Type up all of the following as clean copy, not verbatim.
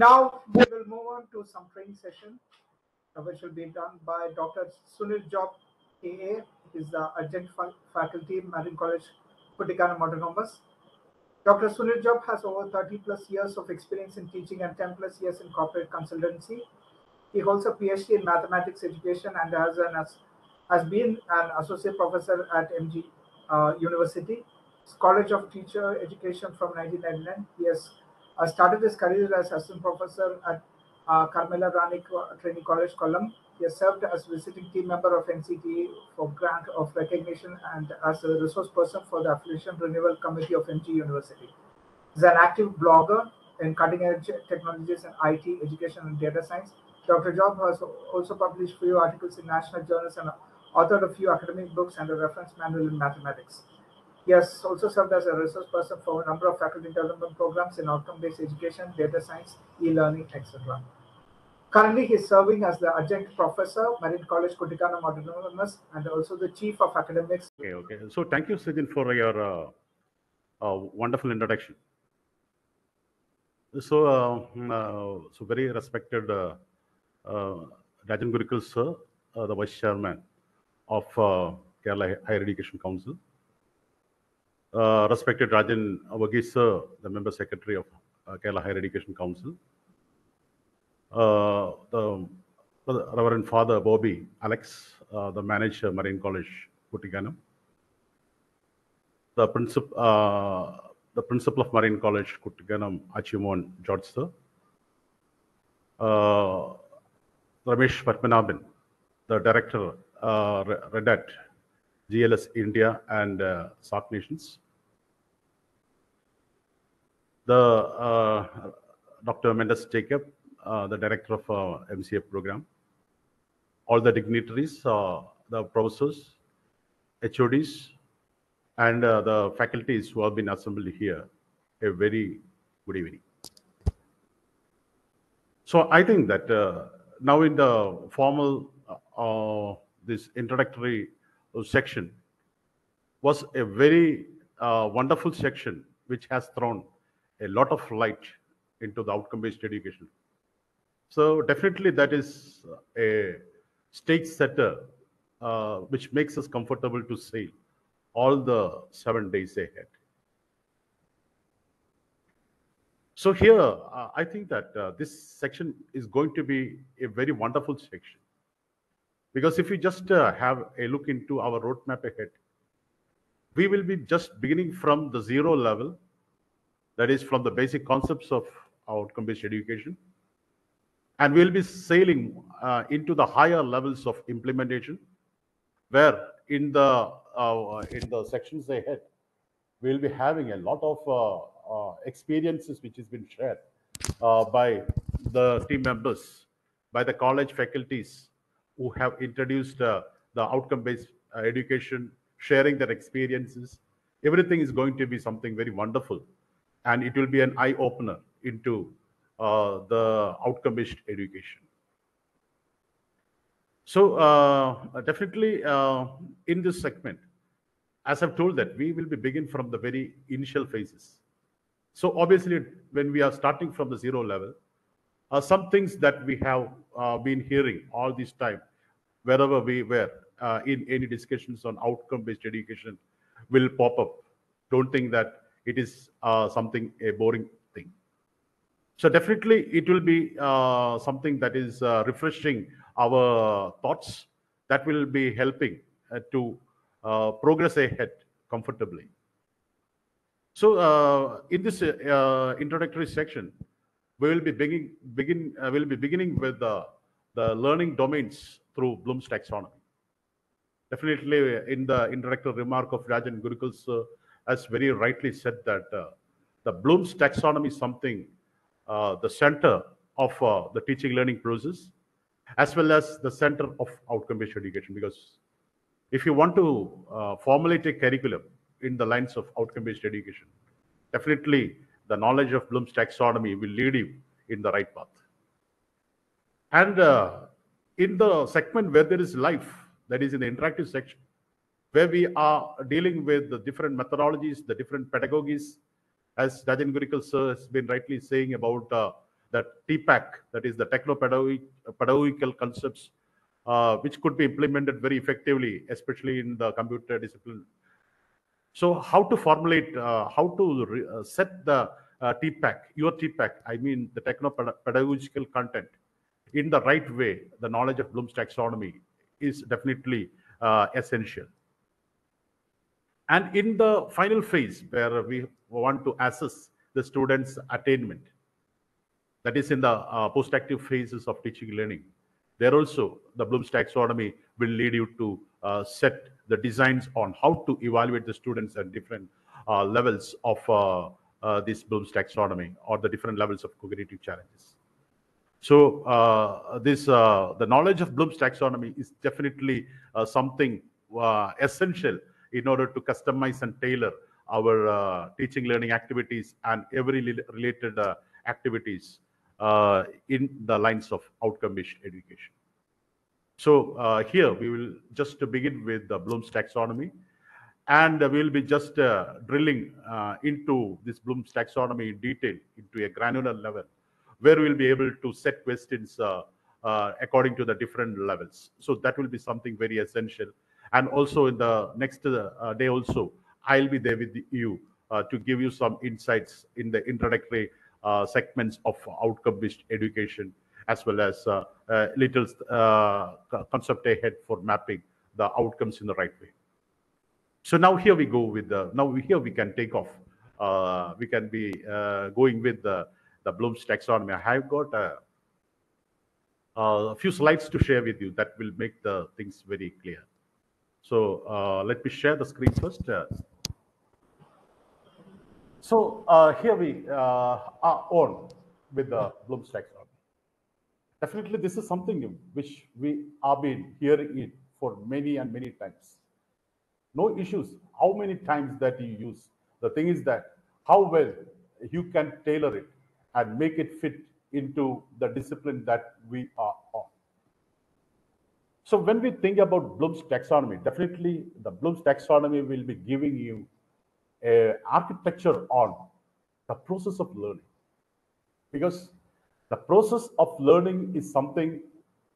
Now we will move on to some training session, which will be done by Dr. Sunil Job, AA. He is the adjunct faculty, Marian College, Kuttikkanam Autonomous. Dr. Sunil Job has over 30+ years of experience in teaching and 10+ years in corporate consultancy. He holds a PhD in mathematics education and has been an associate professor at M.G. University, College of Teacher Education from 1999. He has started his career as assistant professor at Karmela Rani Training College, Kollam. He has served as visiting team member of NCTE for grant of recognition and as a resource person for the Affiliation Renewal Committee of M.G. University. He is an active blogger in cutting-edge technologies in IT, education, and data science. Dr. Job has also published few articles in national journals and authored a few academic books and a reference manual in mathematics. He has also served as a resource person for a number of faculty development programs in outcome-based education, data science, e-learning, etc. Currently, he is serving as the adjunct professor, Marian College, Kuttikkanam Autonomous, and also the chief of academics. Okay. So thank you, Sajin, for your wonderful introduction. So, very respected Rajan Gurukkal, sir, the vice chairman of Kerala Higher Education Council. Respected Rajan Avagi, sir, the member secretary of Kerala Higher Education Council. The Reverend Father Bobby Alex, the manager, Marian College, Kuttikkanam. The principal of Marian College, Kuttikkanam, Achimon George, sir. RameshPadmanabhan, the director, Red Hat, GLS India and SAARC nations. The Dr. Mendes Jacob, the director of MCF program. All the dignitaries, the professors, HODs, and the faculties who have been assembled here, a very good evening. So I think that now in the formal, this introductory section was a very wonderful section which has thrown a lot of light into the outcome-based education. So definitely that is a stage setter which makes us comfortable to sail all the 7 days ahead. So here, I think that this section is going to be a very wonderful section. Because if you just have a look into our roadmap ahead, we will be just beginning from the zero level, that is from the basic concepts of outcome-based education. And we'll be sailing into the higher levels of implementation, where in the sections ahead, we'll be having a lot of experiences which has been shared by the team members, by the college faculties who have introduced the outcome-based education, sharing their experiences. Everything is going to be something very wonderful, and it will be an eye-opener into the outcome-based education. So definitely in this segment, as I've told that, we will be begin from the very initial phases. So obviously, when we are starting from the zero level, some things that we have been hearing all this time, wherever we were in any discussions on outcome-based education will pop up. Don't think that it is something, a boring thing. So definitely it will be something that is refreshing our thoughts, that will be helping to progress ahead comfortably. So in this introductory section, we will be beginning with the learning domains through Bloom's taxonomy. Definitely in the introductory remark of Rajan Gurukkal has very rightly said that the Bloom's taxonomy is something the center of the teaching learning process, as well as the center of outcome-based education. Because if you want to formulate a curriculum in the lines of outcome-based education, definitely the knowledge of Bloom's taxonomy will lead you in the right path. And in the segment where there is life, that is in the interactive section, where we are dealing with the different methodologies, the different pedagogies, as Rajan Gurukkal sir has been rightly saying about the TPACK, that is the techno-pedagogical concepts, which could be implemented very effectively, especially in the computer discipline. So how to formulate, how to set the TPACK, your TPACK, I mean the techno-pedagogical content in the right way, the knowledge of Bloom's taxonomy is definitely essential. And in the final phase where we want to assess the students' attainment, that is in the post-active phases of teaching learning, there also the Bloom's taxonomy will lead you to set the designs on how to evaluate the students at different levels of this Bloom's taxonomy or the different levels of cognitive challenges. So the knowledge of Bloom's taxonomy is definitely something essential in order to customize and tailor our teaching learning activities and every related activities in the lines of outcome-based education. So here we will just begin with the Bloom's taxonomy, and we will be just drilling into this Bloom's taxonomy in detail into a granular level, where we will be able to set questions according to the different levels. So that will be something very essential. And also in the next day also, I'll be there with you to give you some insights in the introductory segments of outcome-based education, as well as little concept ahead for mapping the outcomes in the right way. So now here we go with the, now here we can take off. We can be going with the Bloom's taxonomy. I have got a few slides to share with you that will make the things very clear. So let me share the screen first. So here we are on with the Bloom's taxonomy. Definitely, this is something new, which we have been hearing it for many and many times. No issues. How many times that you use? The thing is that how well you can tailor it and make it fit into the discipline that we are on. So when we think about Bloom's taxonomy, definitely the Bloom's taxonomy will be giving you an architecture on the process of learning. Because the process of learning is something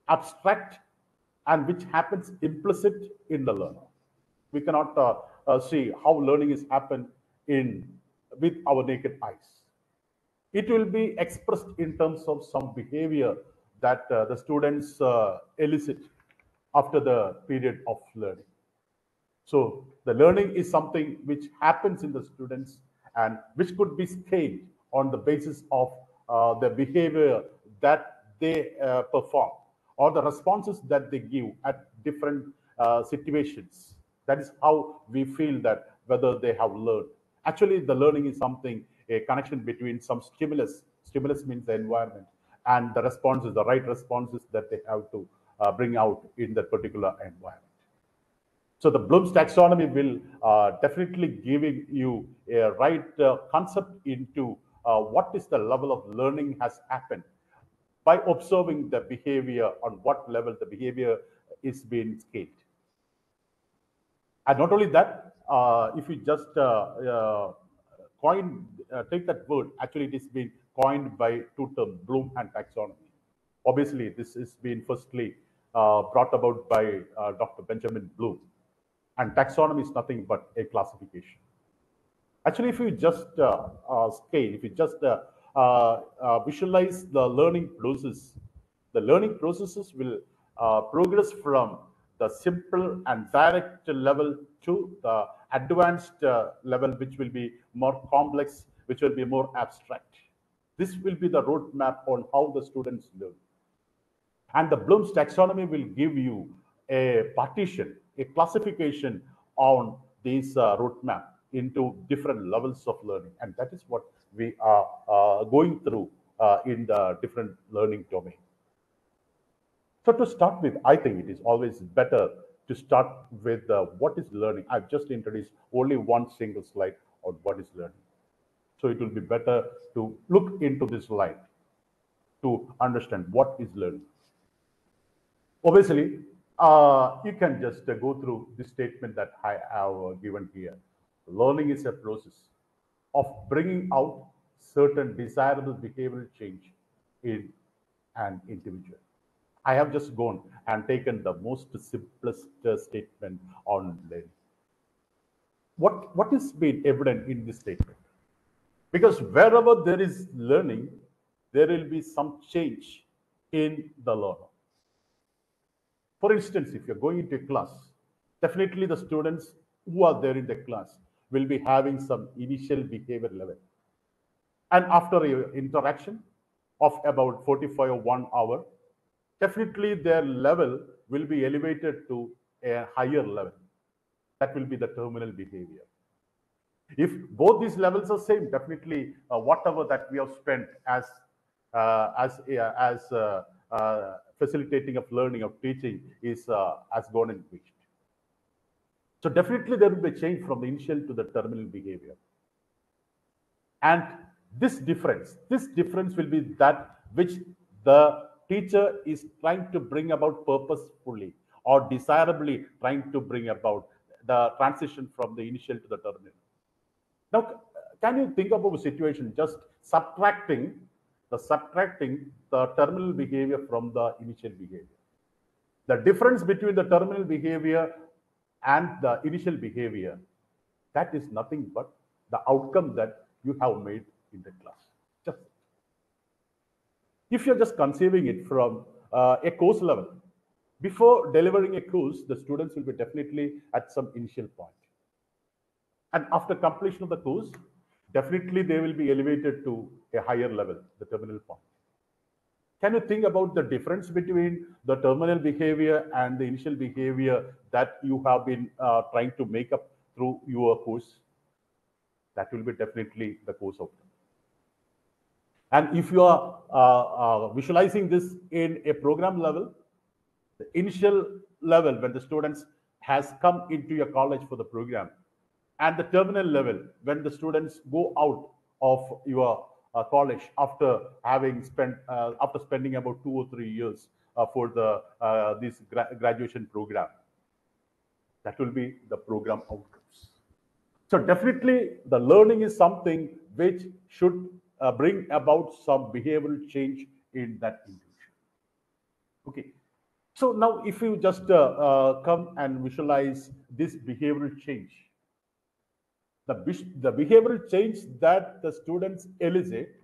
abstract and which happens implicit in the learner. We cannot see how learning is happened with our naked eyes. It will be expressed in terms of some behavior that the students elicit after the period of learning. So the learning is something which happens in the students and which could be scaled on the basis of the behavior that they perform or the responses that they give at different situations. That is how we feel that whether they have learned. Actually, the learning is something, a connection between some stimulus. Stimulus means the environment and the responses, the right responses that they have to bring out in that particular environment. So the Bloom's taxonomy will definitely giving you a right concept into what is the level of learning has happened by observing the behavior on what level the behavior is being scaled. And not only that, if you just take that word, actually it is being coined by two terms, Bloom and taxonomy. Obviously, this is being firstly brought about by Dr. Benjamin Bloom. And taxonomy is nothing but a classification. Actually, if you just scale, if you just visualize the learning process, the learning processes will progress from the simple and direct level to the advanced level, which will be more complex, which will be more abstract. This will be the roadmap on how the students learn. And the Bloom's taxonomy will give you a partition, a classification on this roadmap into different levels of learning. And that is what we are going through in the different learning domain. So to start with, I think it is always better to start with what is learning. I've just introduced only one single slide on what is learning. So it will be better to look into this slide to understand what is learning. Obviously, you can just go through the statement that I have given here. Learning is a process of bringing out certain desirable behavioral change in an individual. I have just gone and taken the most simplest statement on learning. What is made evident in this statement? Because wherever there is learning, there will be some change in the learner. For instance, if you're going into a class, definitely the students who are there in the class will be having some initial behavior level. And after your interaction of about 45 or 1 hour, definitely their level will be elevated to a higher level. That will be the terminal behavior. If both these levels are same, definitely whatever that we have spent as facilitating of learning, of teaching is as gone and reached. So definitely there will be a change from the initial to the terminal behavior. And this difference will be that which the teacher is trying to bring about purposefully or desirably trying to bring about the transition from the initial to the terminal. Now, can you think about a situation just subtracting the terminal behavior from the initial behavior? The difference between the terminal behavior and the initial behavior, that is nothing but the outcome that you have made in the class. Just if you're just conceiving it from a course level, before delivering a course, the students will be definitely at some initial point. And after completion of the course, definitely they will be elevated to a higher level, the terminal point. Can you think about the difference between the terminal behavior and the initial behavior that you have been trying to make up through your course? That will be definitely the course outcome. And if you are visualizing this in a program level, the initial level when the students has come into your college for the program, and the terminal level, when the students go out of your college after having spent spending about 2 or 3 years for the this graduation program, that will be the program outcomes. So definitely, the learning is something which should bring about some behavioral change in that individual. Okay. So now, if you just come and visualize this behavioral change. The behavioral change that the students elicit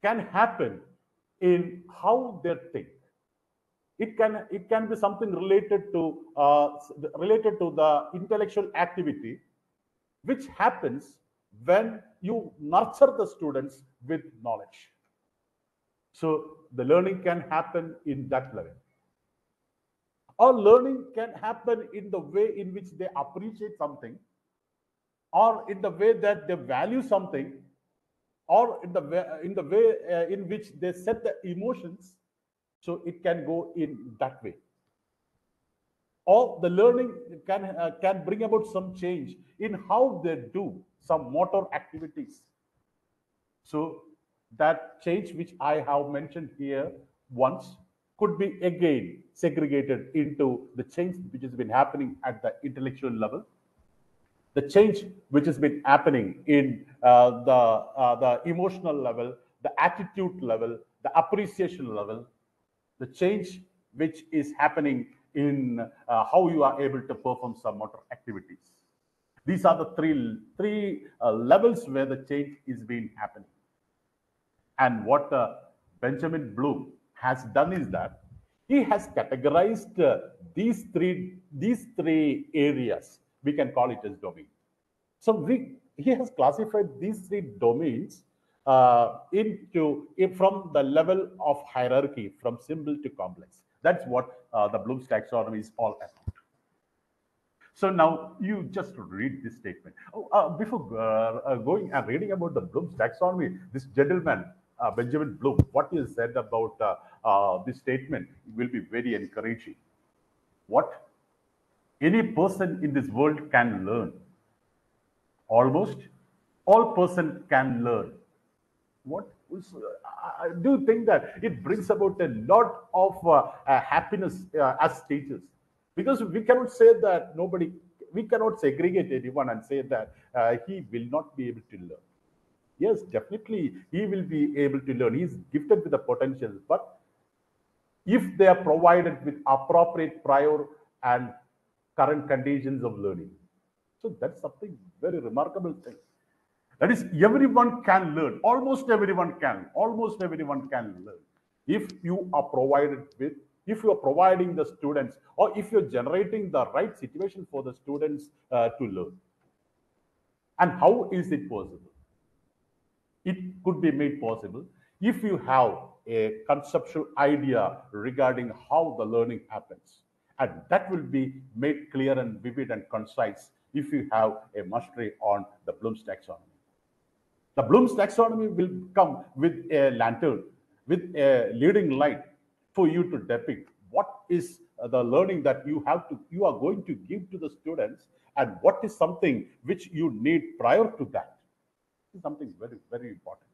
can happen in how they think. It can be something related to the intellectual activity, which happens when you nurture the students with knowledge. So the learning can happen in that level. Or learning can happen in the way in which they appreciate something, or in the way that they value something, or in the way in which they set the emotions. So it can go in that way. Or the learning can bring about some change in how they do some motor activities. So that change which I have mentioned here once could be again segregated into the change which has been happening at the intellectual level, the change which has been happening in the emotional level, the attitude level, the appreciation level, the change which is happening in how you are able to perform some motor activities. These are the three levels where the change is being happening. And what Benjamin Bloom has done is that he has categorized these three areas. We can call it as domain. So he has classified these three domains from the level of hierarchy, from simple to complex. That's what the Bloom's taxonomy is all about. So now you just read this statement. Oh, before going and reading about the Bloom's taxonomy, this gentleman, Benjamin Bloom, what he has said about this statement will be very encouraging. What? Any person in this world can learn. Almost all person can learn. What? I do think that it brings about a lot of happiness as teachers, because we cannot say that we cannot segregate anyone and say that he will not be able to learn. Yes, definitely he will be able to learn. He is gifted with the potential, but if they are provided with appropriate prior and current conditions of learning. So that's something very remarkable thing. That is, everyone can learn. Almost everyone can learn. If you are provided with, if you are providing the students, or if you're generating the right situation for the students to learn. And how is it possible? It could be made possible if you have a conceptual idea regarding how the learning happens. And that will be made clear and vivid and concise if you have a mastery on the Bloom's taxonomy. The Bloom's taxonomy will come with a lantern, with a leading light for you to depict what is the learning that you are going to give to the students, and what is something which you need prior to that. It's something very, very important.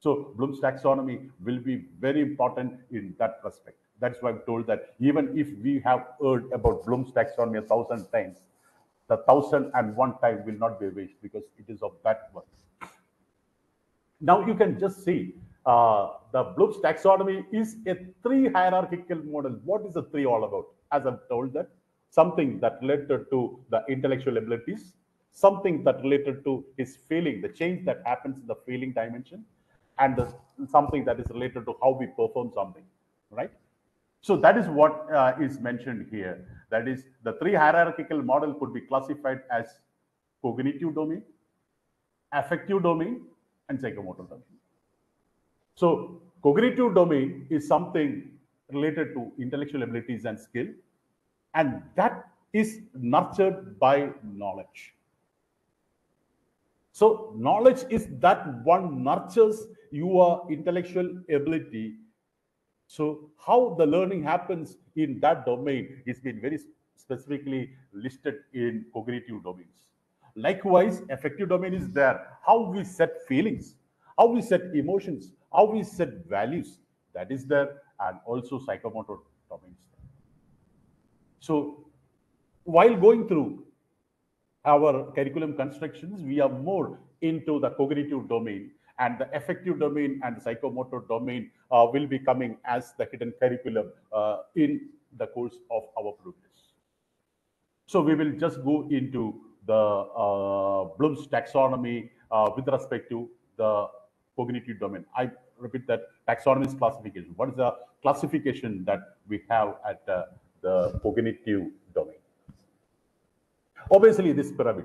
So Bloom's taxonomy will be very important in that respect. That's why I've told that even if we have heard about Bloom's taxonomy 1,000 times, the 1,001 time will not be wasted, because it is of that worth. Now you can just see the Bloom's taxonomy is a 3 hierarchical model. What is the 3 all about? As I've told that, something that related to the intellectual abilities, something that related to his feeling, the change that happens in the feeling dimension, and something that is related to how we perform something, right? So that is what is mentioned here. That is, the 3 hierarchical model could be classified as cognitive domain, affective domain, and psychomotor domain. So cognitive domain is something related to intellectual abilities and skill, and that is nurtured by knowledge. So knowledge is that one nurtures your intellectual ability. So how the learning happens in that domain is been very specifically listed in cognitive domains. Likewise, affective domain is there. How we set feelings, how we set emotions, how we set values, that is there, and also psychomotor domains. So while going through our curriculum constructions, we are more into the cognitive domain, and the affective domain and the psychomotor domain will be coming as the hidden curriculum in the course of our progress. So we will just go into the Bloom's taxonomy with respect to the cognitive domain. I repeat that taxonomy is classification. What is the classification that we have at the cognitive domain? Obviously, this pyramid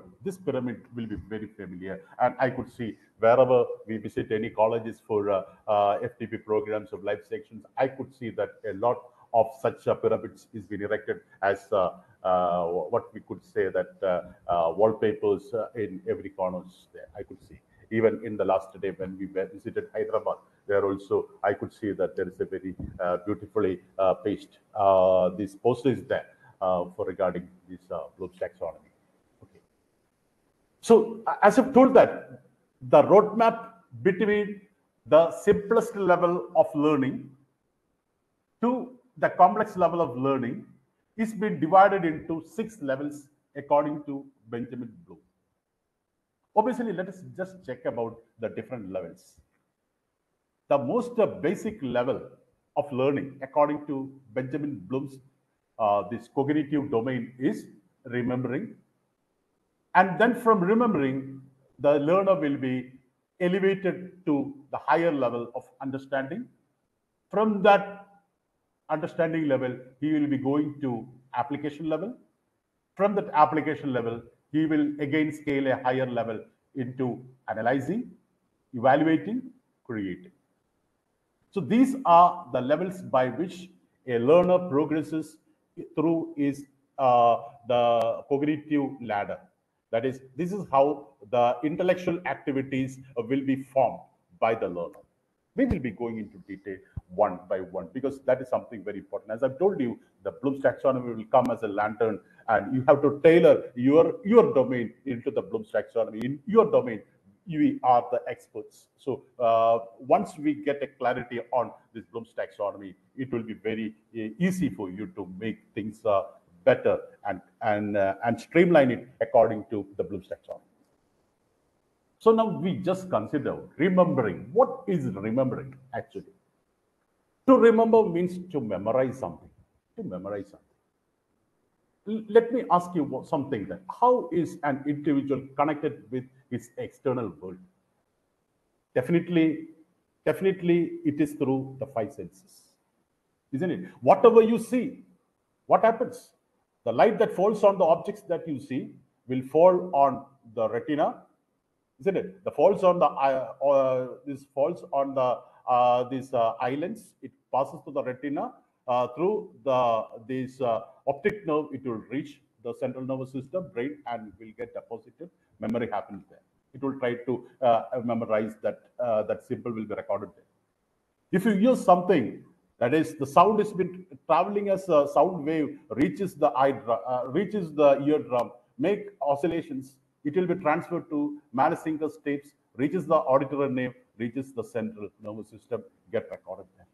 will be very familiar, and I could see wherever we visit any colleges for FTP programs of life sections, I could see that a lot of such pyramids is being erected as what we could say that wallpapers in every corner there. I could see even in the last day when we visited Hyderabad, there also I could see that there is a very beautifully paced this poster is there for regarding this Bloom's taxonomy. Okay. So as I've told that, the roadmap between the simplest level of learning to the complex level of learning is been divided into 6 levels according to Benjamin Bloom. Obviously, let us just check about the different levels. The most basic level of learning, according to Benjamin Bloom's this cognitive domain, is remembering. And then from remembering, the learner will be elevated to the higher level of understanding. From that understanding level, he will be going to application level. From that application level, he will again scale a higher level into analyzing, evaluating, creating. So these are the levels by which a learner progresses through is the cognitive ladder. That is, this is how the intellectual activities will be formed by the learner. We will be going into detail one by one, because that is something very important. As I've told you, the Bloom's taxonomy will come as a lantern, and you have to tailor your domain into the Bloom's taxonomy. In your domain, you are the experts. So once we get a clarity on this Bloom's taxonomy, it will be very easy for you to make things better and streamline it according to the Bloom's taxonomy. So now we just consider remembering. What is remembering actually? To remember means to memorize something. To memorize something. Let me ask you something then. How is an individual connected with his external world? Definitely it is through the five senses. Isn't it? Whatever you see, what happens? The light that falls on the objects that you see will fall on the retina, isn't it? The falls on the this falls on the these islands. It passes to the retina through the optic nerve. It will reach the central nervous system, brain, and will get deposited. Memory happens there. It will try to memorize that that symbol will be recorded there. If you use something. That is, the sound has been traveling as a sound wave, reaches the reaches the eardrum, make oscillations. It will be transferred to Malasinger's tapes, reaches the auditory nerve, reaches the central nervous system, get recorded there.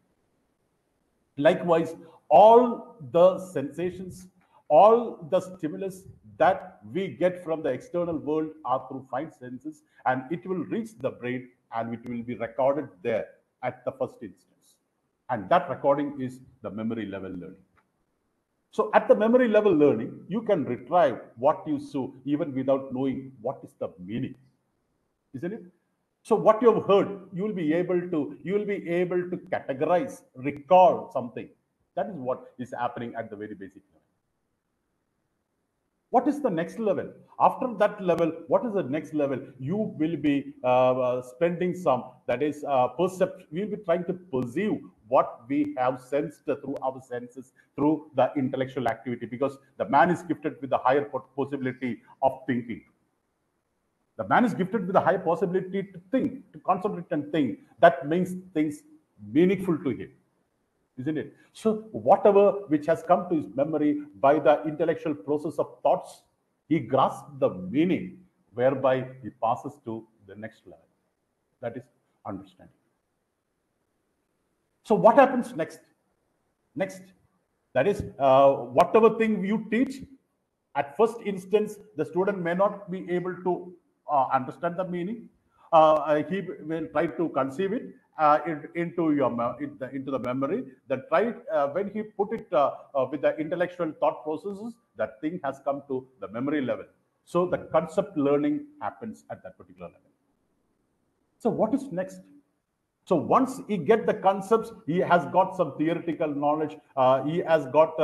Likewise, all the sensations, all the stimulus that we get from the external world are through five senses, and it will reach the brain and it will be recorded there at the first instance. And that recording is the memory level learning. So at the memory level learning, you can retrieve what you saw even without knowing what is the meaning, isn't it? So what you've heard, you will be able to categorize, recall something. That is what is happening at the very basic level. What is the next level? After that level, what is the next level? You will be spending some, that is, we'll be trying to perceive what we have sensed through our senses, through the intellectual activity, because the man is gifted with a higher possibility of thinking. The man is gifted with a high possibility to think, to concentrate and think. That makes things meaningful to him. Isn't it? So whatever which has come to his memory by the intellectual process of thoughts, he grasps the meaning, whereby he passes to the next level. That is understanding. So what happens next? Next, that is, whatever thing you teach, at first instance, the student may not be able to understand the meaning. He will try to conceive it. Into the memory, that when he put it with the intellectual thought processes, that thing has come to the memory level. So the concept learning happens at that particular level. So what is next? So once he gets the concepts, he has got some theoretical knowledge. He has got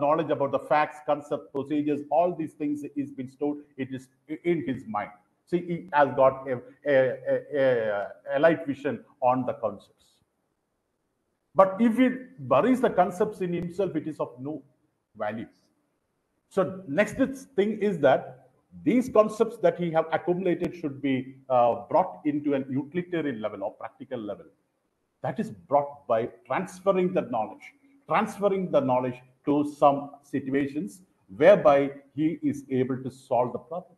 knowledge about the facts, concept, procedures. All these things is been stored. It is in his mind. See, he has got a light vision on the concepts. But if he buries the concepts in himself, it is of no value. So next thing is that these concepts that he have accumulated should be brought into an utilitarian level or practical level. That is brought by transferring the knowledge to some situations whereby he is able to solve the problems.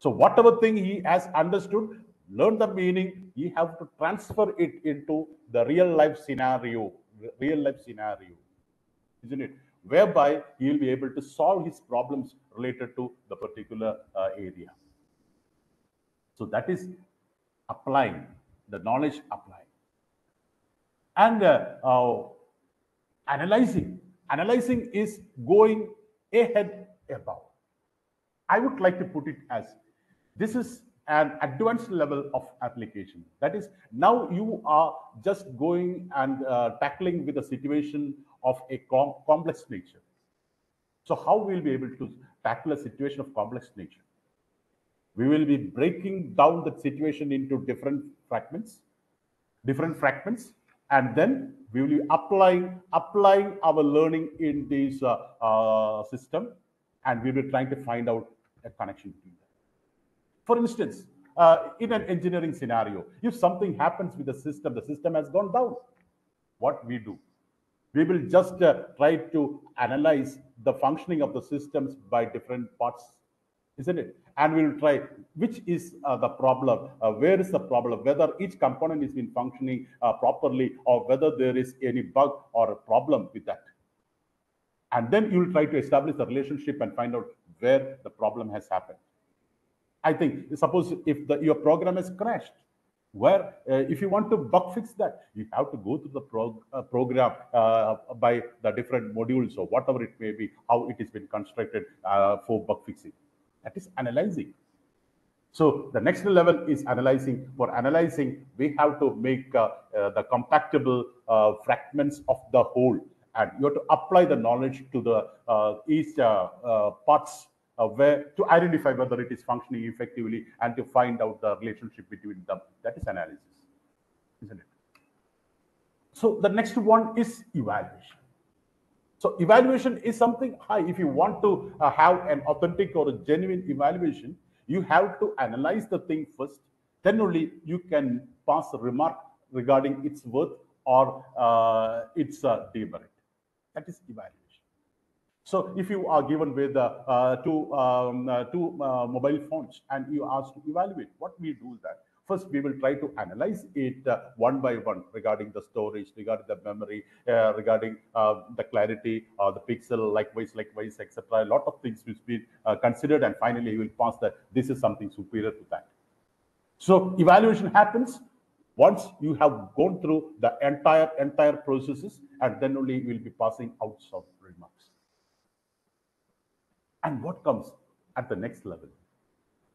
So whatever thing he has understood, learned the meaning, he have to transfer it into the real life scenario, isn't it? Whereby he will be able to solve his problems related to the particular area. So that is applying, the knowledge applying. And analyzing. Analyzing is going ahead above. I would like to put it as, this is an advanced level of application. That is, now you are just going and tackling with a situation of a complex nature. So how we'll be able to tackle a situation of complex nature? We will be breaking down the situation into different fragments, and then we will be applying our learning in this system, and we will be trying to find out a connection between them. For instance, in an engineering scenario, if something happens with the system has gone down. What we do? We will just try to analyze the functioning of the systems by different parts, isn't it? And we will try which is the problem, where is the problem, whether each component is been functioning properly or whether there is any bug or a problem with that. And then you will try to establish the relationship and find out where the problem has happened. I think, suppose if your program has crashed, where if you want to bug fix that, you have to go through the program by the different modules or whatever it may be, how it has been constructed for bug fixing. That is analyzing. So the next level is analyzing. For analyzing, we have to make the compactable fragments of the whole, and you have to apply the knowledge to the each parts where to identify whether it is functioning effectively and to find out the relationship between them. That is analysis, isn't it? So the next one is evaluation. So evaluation is something high. If you want to have an authentic or a genuine evaluation, you have to analyze the thing first. Then only you can pass a remark regarding its worth or its demerit. That is evaluation. So if you are given with two mobile phones and you asked to evaluate, what we do that? First, we will try to analyze it one by one regarding the storage, regarding the memory, regarding the clarity, the pixel, likewise, etc. A lot of things will be considered, and finally you will pass that this is something superior to that. So evaluation happens once you have gone through the entire processes, and then only you will be passing out some remarks. And what comes at the next level?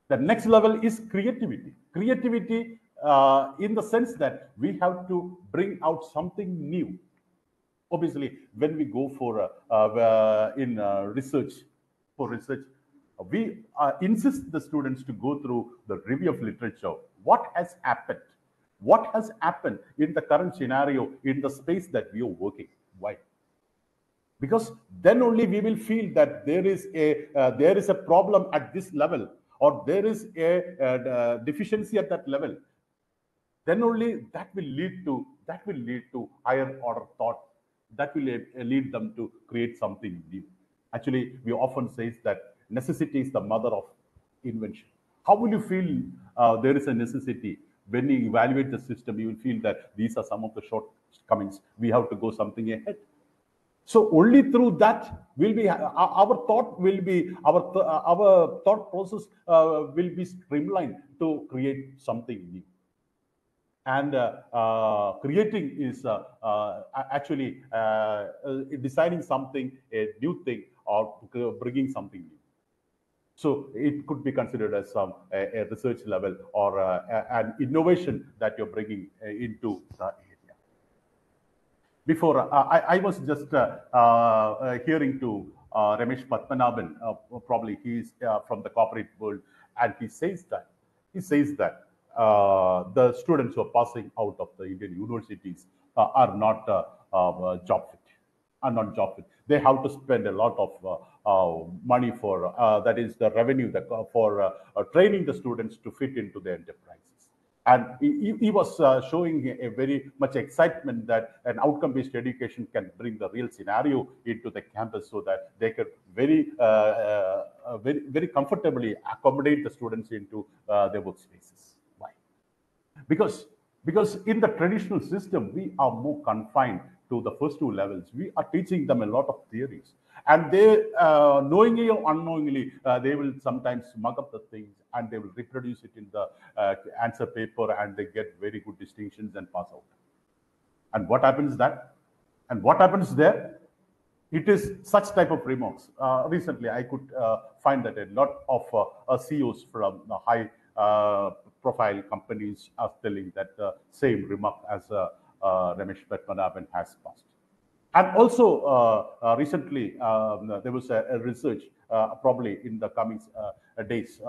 The next level is creativity. Creativity in the sense that we have to bring out something new. Obviously, when we go for research, we insist the students to go through the review of literature. What has happened? What has happened in the current scenario in the space that we are working? Why? Because then only we will feel that there is a problem at this level, or there is a deficiency at that level. Then only that will lead to higher order thought. That will lead them to create something new. Actually, we often say that necessity is the mother of invention. How will you feel there is a necessity? When you evaluate the system, you will feel that these are some of the shortcomings. We have to go something ahead. So only through that will be our thought process will be streamlined to create something new. And creating is actually designing something, a new thing, or bringing something new. So it could be considered as a research level or an innovation that you're bringing into the. Before, I was just hearing to RameshPadmanabhan, probably he's from the corporate world, and he says that the students who are passing out of the Indian universities are not job fit, are not job fit. They have to spend a lot of money for, that is the revenue for training the students to fit into their enterprise. And he was showing a very much excitement that an outcome-based education can bring the real scenario into the campus, so that they could very, very comfortably accommodate the students into their workspaces. Why? Because in the traditional system, we are more confined to the first two levels. We are teaching them a lot of theories, and they knowingly or unknowingly they will sometimes mug up the things, and they will reproduce it in the answer paper, and they get very good distinctions and pass out. And what happens that? And what happens there? It is such type of remarks. Recently, I could find that a lot of CEOs from the high profile companies are telling that the same remark as RameshPadmanabhan has passed. And also, recently, there was a research, probably in the coming days,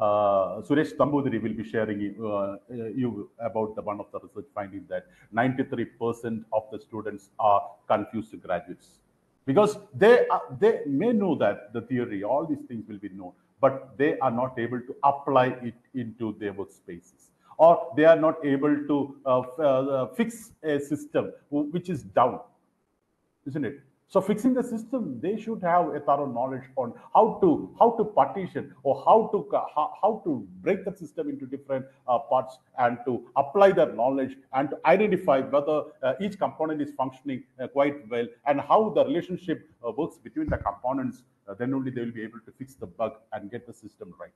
Suresh Tambudiri will be sharing you about one of the research findings that 93% of the students are confused graduates, because they may know that the theory, all these things will be known, but they are not able to apply it into their workspaces. Or they are not able to fix a system which is down, isn't it? So fixing the system, they should have a thorough knowledge on how to partition, or how to break the system into different parts, and to apply that knowledge and to identify whether each component is functioning quite well, and how the relationship works between the components then only they will be able to fix the bug and get the system right.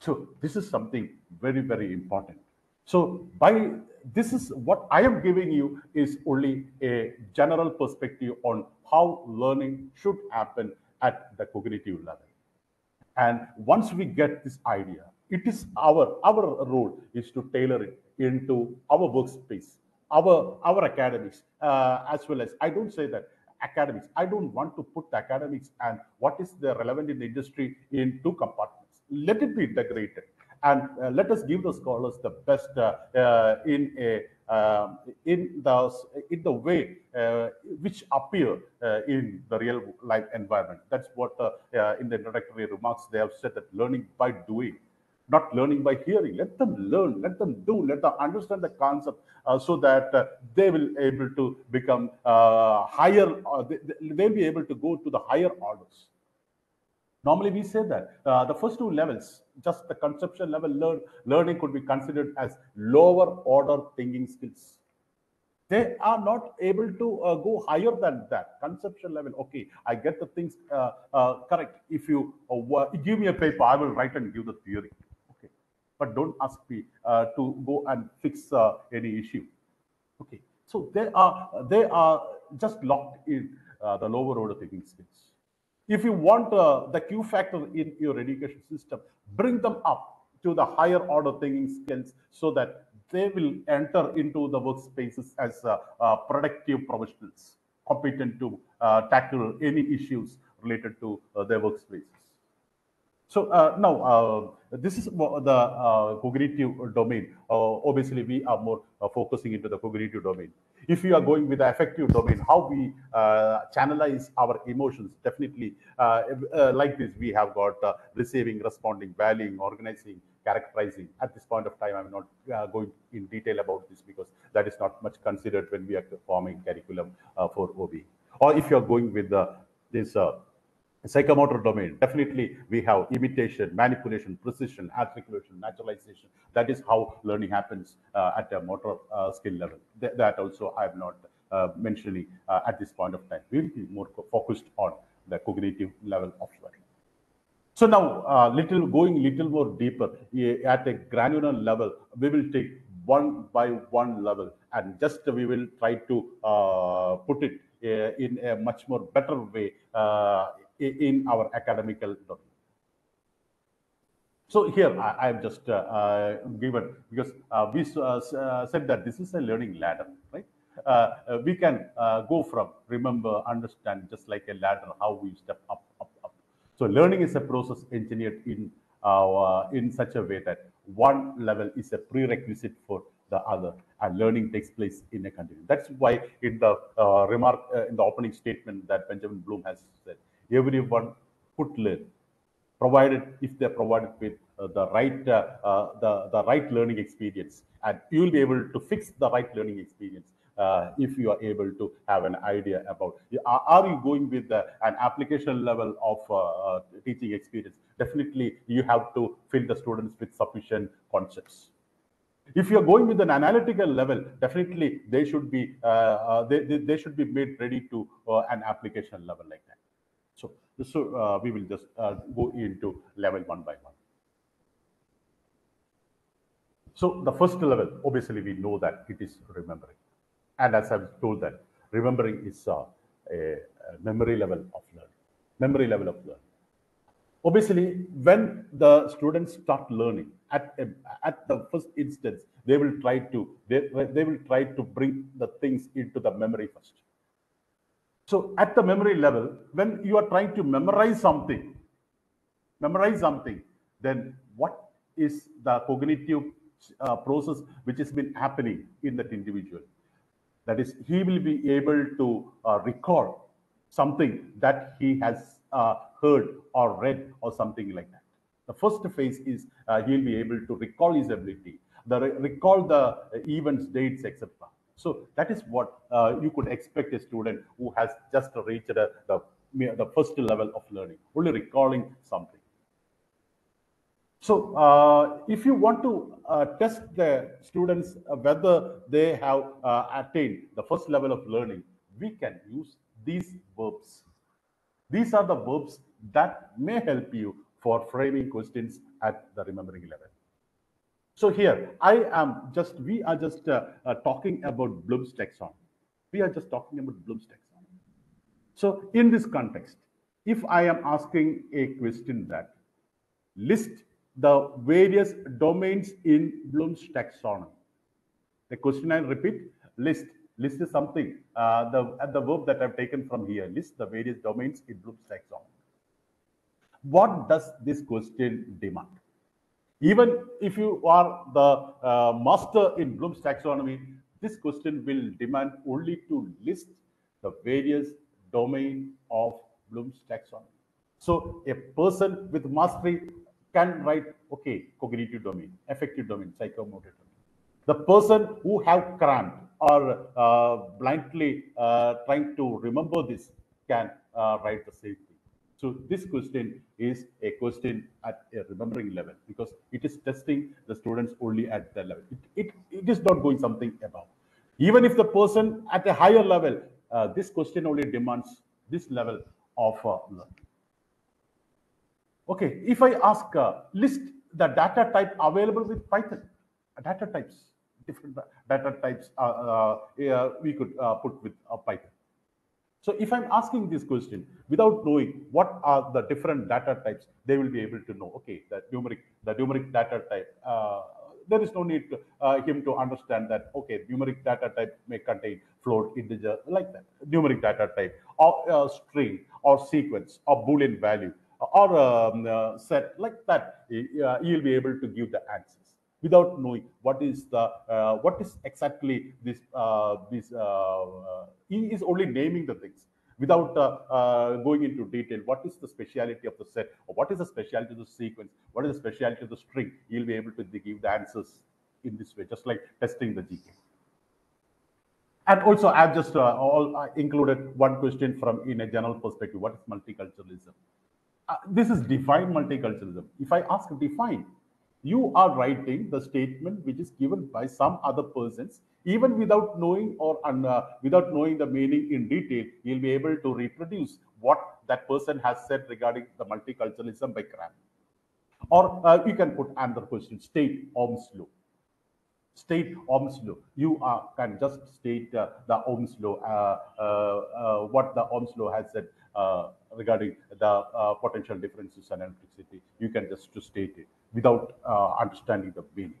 So this is something very, very important. So by this is what I am giving you is only a general perspective on how learning should happen at the cognitive level. And once we get this idea, it is our role is to tailor it into our workspace, our academics, as well as, I don't say that academics, I don't want to put the academics and what is the relevant in the industry in two compartments. Let it be integrated, and let us give the scholars the best in the way which appear in the real life environment. That's what in the introductory remarks they have said, that learning by doing, not learning by hearing. Let them learn, let them do, let them understand the concept so that they will able to become higher, they'll be able to go to the higher orders. Normally we say that the first two levels, just the conceptual level learning could be considered as lower order thinking skills. They are not able to go higher than that conceptual level. Okay, I get the things correct. If you give me a paper, I will write and give the theory. But don't ask me to go and fix any issue. Okay, so they are just locked in the lower order thinking skills. If you want the Q factor in your education system, bring them up to the higher order thinking skills so that they will enter into the workspaces as productive professionals, competent to tackle any issues related to their workspaces. So now, this is the cognitive domain. Obviously, we are more focusing into the cognitive domain. If you are going with the affective domain, how we channelize our emotions, definitely like this, we have got receiving, responding, valuing, organizing, characterizing. At this point of time, I'm not going in detail about this because that is not much considered when we are forming curriculum for OBE. Or if you are going with this psychomotor domain, definitely we have imitation, manipulation, precision, articulation, naturalization. That is how learning happens at a motor skill level. That also I am not mentioning at this point of time. We will be more focused on the cognitive level of learning. So now, going little more deeper at a granular level, we will take one by one level, and just we will try to put it in a much more better way in our academical domain. So here I have just given, because we said that this is a learning ladder, right? We can go from remember, understand, just like a ladder, how we step up, up, up. So learning is a process engineered in such a way that one level is a prerequisite for the other, and learning takes place in a continuum. That's why in the remark, in the opening statement that Benjamin Bloom has said, everyone could learn, provided if they're provided with the right learning experience, and you will be able to fix the right learning experience if you are able to have an idea about are you going with an application level of teaching experience. Definitely you have to fill the students with sufficient concepts. If you are going with an analytical level, definitely they should be they should be made ready to an application level like that. So we will just go into level one by one. So the first level, obviously we know that it is remembering. And as I've told that, remembering is a memory level of learning. Obviously, when the students start learning at the first instance, they will try to bring the things into the memory first. So at the memory level, when you are trying to memorize something, then what is the cognitive process which has been happening in that individual? That is, he will be able to recall something that he has heard or read or something like that. The first phase is he'll be able to recall his ability, recall the events, dates, etc. So that is what you could expect a student who has just reached the first level of learning, only recalling something. So if you want to test the students whether they have attained the first level of learning, we can use these verbs. These are the verbs that may help you for framing questions at the remembering level. So here I am just, we are just talking about Bloom's taxonomy. We are just talking about Bloom's taxonomy. So in this context, if I am asking a question that list the various domains in Bloom's taxonomy, the question, I repeat, list. List is something, the verb that I've taken from here, list the various domains in Bloom's taxonomy. What does this question demand? Even if you are the master in Bloom's taxonomy, this question will demand only to list the various domain of Bloom's taxonomy. So a person with mastery can write, okay, cognitive domain, affective domain, psychomotor domain. The person who have cramped or blindly trying to remember this can write the same thing. So this question is a question at a remembering level because it is testing the students only at the level. It is not going something above. Even if the person at a higher level, this question only demands this level of learning. Okay, if I ask, list the data type available with Python, data types. Different data types we could put with Python. So if I'm asking this question without knowing what are the different data types, they will be able to know, okay, the numeric data type. There is no need to, him to understand that, okay, numeric data type may contain float, integer, like that. Numeric data type or string or sequence or Boolean value or set, like that. You'll be able to give the answers without knowing what is the exactly this he is only naming the things without going into detail. What is the speciality of the set, or what is the speciality of the sequence, what is the speciality of the string? You'll be able to give the answers in this way, just like testing the GK. And also I've just included one question from in a general perspective. What is multiculturalism? This is define multiculturalism. If I ask define, you are writing the statement which is given by some other persons, even without knowing or without knowing the meaning in detail. You'll be able to reproduce what that person has said regarding the multiculturalism by cram. Or you can put another question, state Ohm's law. State Ohm's law. You can just state the Ohm's law, what the Ohm's law has said regarding the potential differences in electricity. You can just state it without understanding the meaning.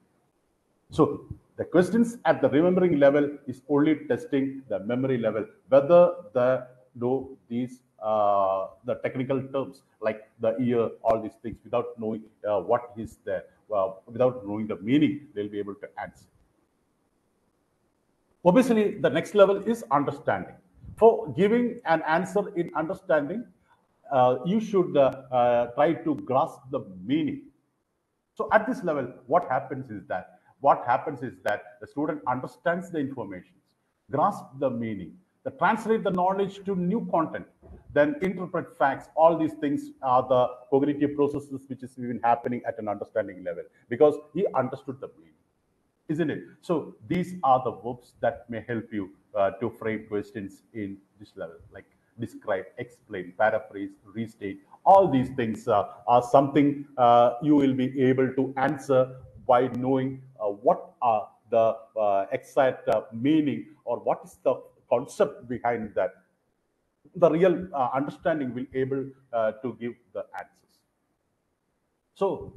So the questions at the remembering level is only testing the memory level, whether they know these the technical terms like the year, all these things, without knowing what is there, without knowing the meaning, they'll be able to answer. Obviously, the next level is understanding. For giving an answer in understanding, you should try to grasp the meaning. So at this level, what happens is that the student understands the information, grasps the meaning, they translate the knowledge to new content, then interpret facts. All these things are the cognitive processes which is even happening at an understanding level because he understood the meaning, isn't it? So these are the verbs that may help you to frame questions in this level, like describe, explain, paraphrase, restate. All these things are something you will be able to answer by knowing what are the exact meaning or what is the concept behind that. The real understanding will able to give the answers. So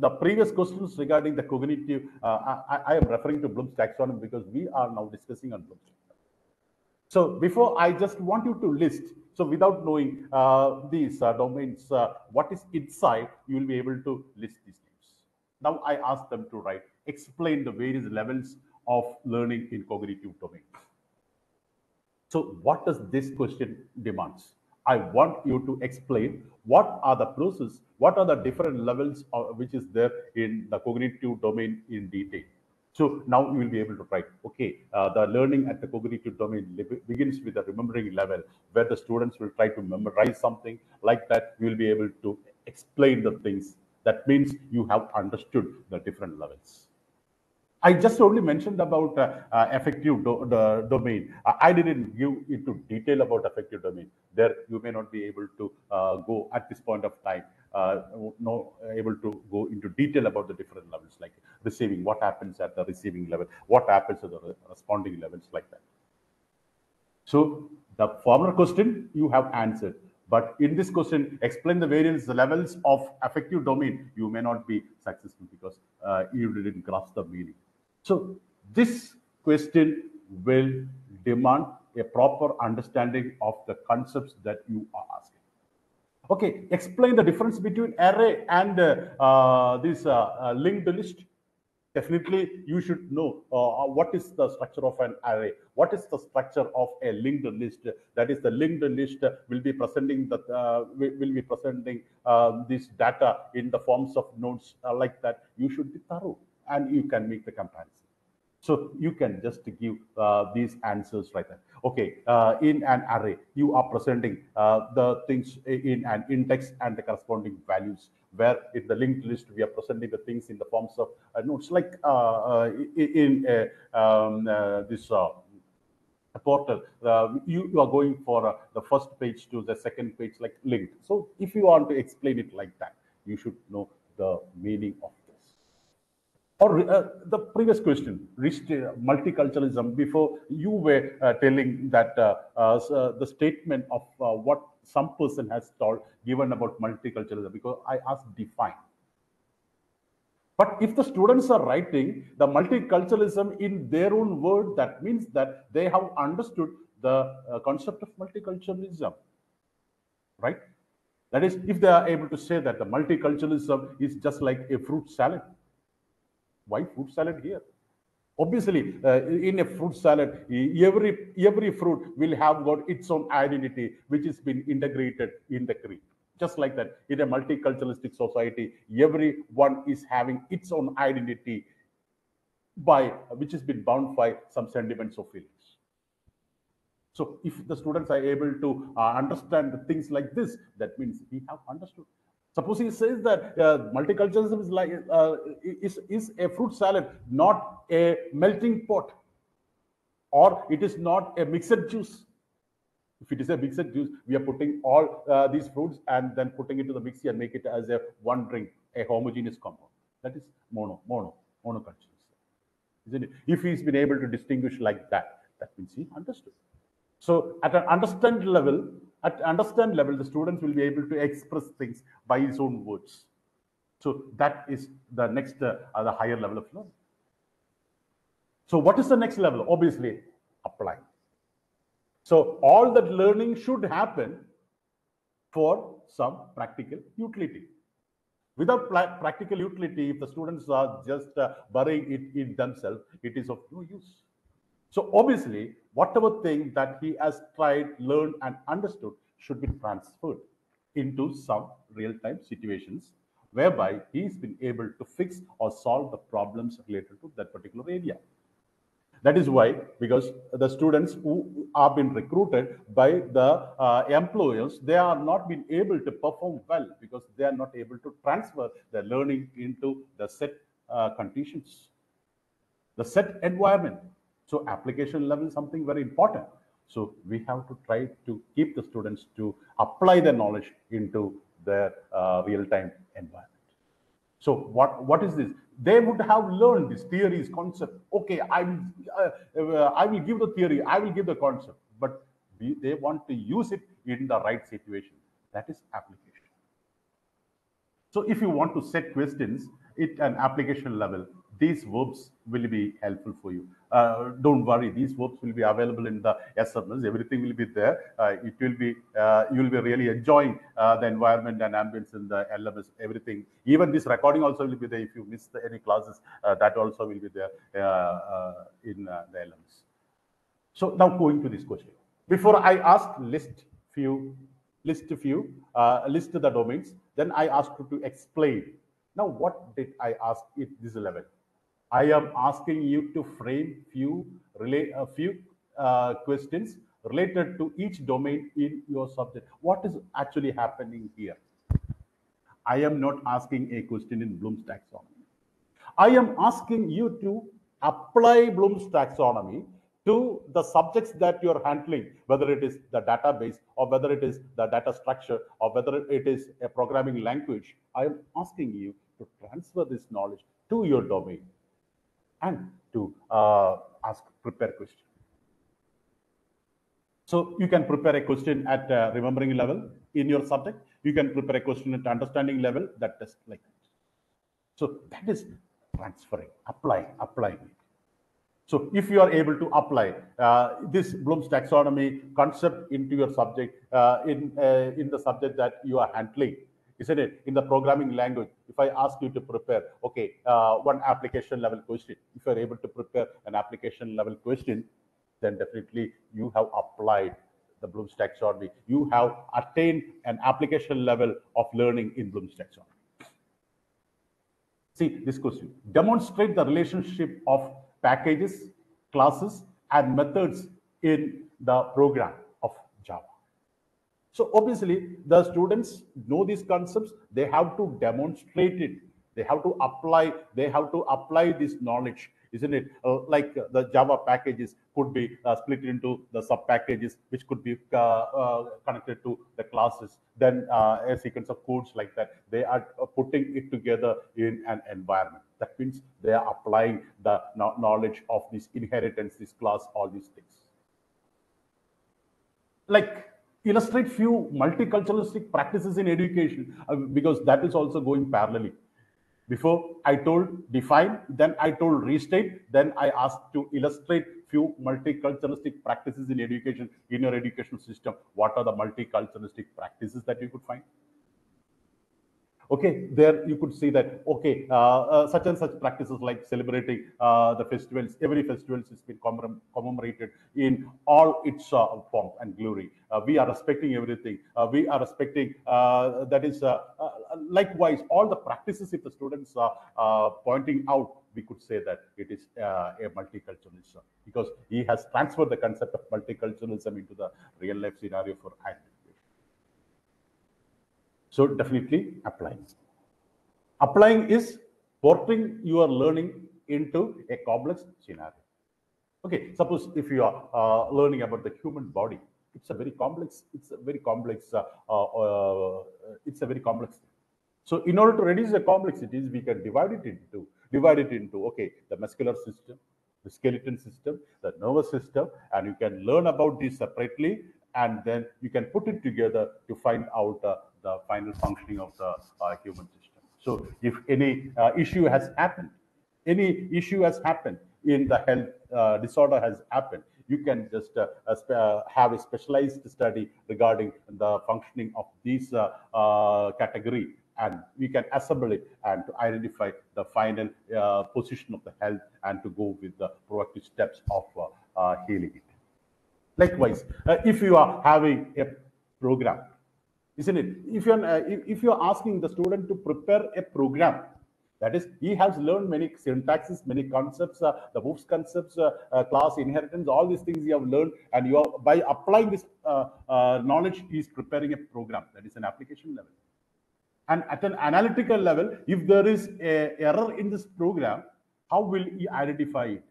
the previous questions regarding the cognitive, I am referring to Bloom's taxonomy because we are now discussing on Bloom's. So before, I just want you to list. So without knowing these domains, what is inside, you will be able to list these things. Now I ask them to write, explain the various levels of learning in cognitive domain. So what does this question demands? I want you to explain what are the process, what are the different levels of, which is there in the cognitive domain in detail. So now you will be able to write, okay, the learning at the cognitive domain begins with the remembering level where the students will try to memorize something. Like that, you will be able to explain the things. That means you have understood the different levels. I just only mentioned about affective domain. I didn't give into detail about affective domain. There you may not be able to go at this point of time, no able to go into detail about the different levels, like receiving, what happens at the receiving level, what happens at the responding levels, like that. So the former question you have answered, but in this question, explain the variance, the levels of affective domain, you may not be successful because you didn't grasp the meaning. So this question will demand a proper understanding of the concepts that you are asking. Okay, explain the difference between array and this linked list. Definitely, you should know what is the structure of an array. What is the structure of a linked list? That is, the linked list will be presenting the this data in the forms of nodes like that. You should be thorough and you can make the comparison. So you can just give these answers right there. Okay, in an array, you are presenting the things in an index and the corresponding values, where in the linked list, we are presenting the things in the forms of nodes, like in this portal, you are going for the first page to the second page, like linked. So if you want to explain it like that, you should know the meaning of or the previous question, rich multiculturalism. Before you were telling that the statement of what some person has told, given about multiculturalism, because I asked define. But if the students are writing the multiculturalism in their own word, that means that they have understood the concept of multiculturalism, right? That is, if they are able to say that the multiculturalism is just like a fruit salad. Why fruit salad here? Obviously, in a fruit salad, every fruit will have got its own identity, which has been integrated in the cream. Just like that, in a multiculturalistic society, everyone is having its own identity, by which has been bound by some sentiments or feelings. So, if the students are able to understand things like this, that means we have understood. Suppose he says that multiculturalism is like is a fruit salad, not a melting pot, or it is not a mixed juice. If it is a mixed juice, we are putting all these fruits and then putting it to the mixer and make it as a one drink, a homogeneous compound. That is monoculturalism, isn't it? If he's been able to distinguish like that, that means he understood. So at an understand level. At understand level, the students will be able to express things by his own words. So that is the next, the higher level of learning. So what is the next level? Obviously, applying. So all that learning should happen for some practical utility. Without practical utility, if the students are just burying it in themselves, it is of no use. So obviously, whatever thing that he has tried, learned, and understood should be transferred into some real-time situations whereby he's been able to fix or solve the problems related to that particular area. That is why, because the students who are being recruited by the employers, they are not being able to perform well because they are not able to transfer their learning into the set conditions, the set environment. So application level is something very important. So we have to try to keep the students to apply their knowledge into their real-time environment. So what is this? They would have learned these theories, concepts. Okay, I will give the theory, I will give the concept, but they want to use it in the right situation. That is application. So if you want to set questions at an application level, these verbs will be helpful for you. Don't worry, these verbs will be available in the SMS. Everything will be there. It will be you will be really enjoying the environment and ambience in the LMS. Everything, even this recording also will be there. If you missed any classes, that also will be there in the LMS. So now going to this question. Before I asked list the domains. Then I asked you to explain. Now what did I ask at this level? I am asking you to frame a few questions related to each domain in your subject. What is actually happening here? I am not asking a question in Bloom's taxonomy. I am asking you to apply Bloom's taxonomy to the subjects that you're handling, whether it is the database or whether it is the data structure or whether it is a programming language. I am asking you to transfer this knowledge to your domain and to prepare questions. So you can prepare a question at remembering level in your subject. You can prepare a question at understanding level, that test like that. So that is transferring, applying it. So if you are able to apply this Bloom's taxonomy concept into your subject, in the subject that you are handling, isn't it? In the programming language, if I ask you to prepare, okay, one application level question, if you're able to prepare an application level question, then definitely you have applied the Bloom's taxonomy. You have attained an application level of learning in Bloom's taxonomy. See this question. Demonstrate the relationship of packages, classes, and methods in the program of Java. So obviously, the students know these concepts. They have to demonstrate it. They have to apply. They have to apply this knowledge. Isn't it? Like the Java packages could be split into the sub packages, which could be connected to the classes. Then a sequence of codes like that. They are putting it together in an environment. That means they are applying the knowledge of this inheritance, this class, all these things. Like illustrate few multiculturalistic practices in education, because that is also going parallelly. Before I told define, then I told restate, then I asked to illustrate few multiculturalistic practices in education, in your educational system. What are the multiculturalistic practices that you could find? Okay, there you could see that, okay, such and such practices like celebrating the festivals, every festival has been commemorated in all its pomp and glory. We are respecting everything. We are respecting, that is, likewise, all the practices, if the students are pointing out, we could say that it is a multiculturalism, because he has transferred the concept of multiculturalism into the real life scenario for acting. So definitely applying. Applying is porting your learning into a complex scenario. Okay, suppose if you are learning about the human body, it's a very complex thing. So in order to reduce the complexities, we can divide it into okay, the muscular system, the skeleton system, the nervous system, and you can learn about these separately, and then you can put it together to find out the final functioning of the human system. So if any issue has happened in the health disorder has happened, you can just have a specialized study regarding the functioning of this category, and we can assemble it and to identify the final position of the health and to go with the proactive steps of healing it. Likewise, if you are having a program, isn't it? If you're asking the student to prepare a program, that is, he has learned many syntaxes, many concepts, the Wolf's concepts, class, inheritance, all these things you have learned, and you are, by applying this knowledge, he is preparing a program. That is an application level. And at an analytical level, if there is an error in this program, how will he identify it?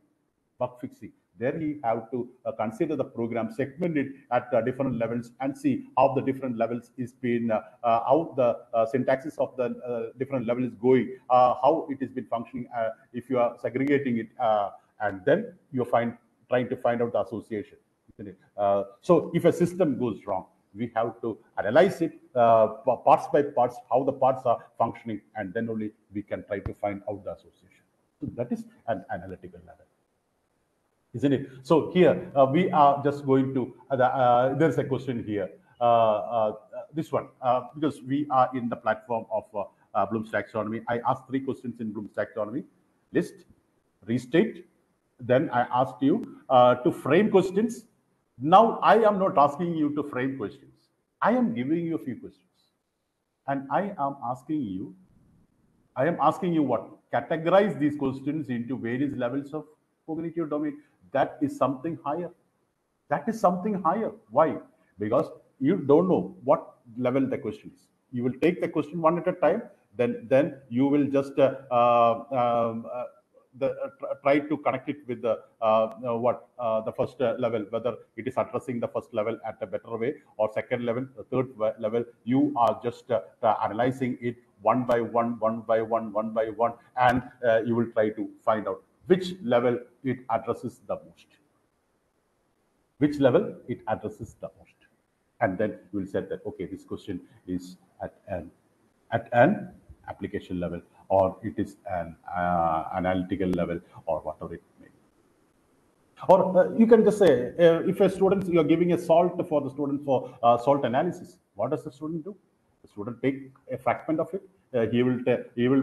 Bug fixing. There he have to consider the program, segment it at different levels, and see how the different levels is been, how the syntaxes of the different level is going, how it has been functioning. If you are segregating it, and then you find trying to find out the association. So if a system goes wrong, we have to analyze it parts by parts, how the parts are functioning, and then only we can try to find out the association. So that is an analytical level. Isn't it? So here we are just going to, there's a question here, this one, because we are in the platform of Bloom's taxonomy. I asked three questions in Bloom's taxonomy: list, restate. Then I asked you to frame questions. Now I am not asking you to frame questions. I am giving you a few questions. And I am asking you what? Categorize these questions into various levels of cognitive domain. That is something higher. That is something higher. Why? Because you don't know what level the question is. You will take the question one at a time. Then you will just tried to connect it with the first level, whether it is addressing the first level at a better way or second level, third level. You are just analyzing it one by one, and you will try to find out which level it addresses the most. And then you will say that, okay, this question is at an application level, or it is an analytical level, or whatever it may be. Or you can just say, if a student, you are giving a salt for the student for salt analysis, what does the student do? The student take a fragment of it. He will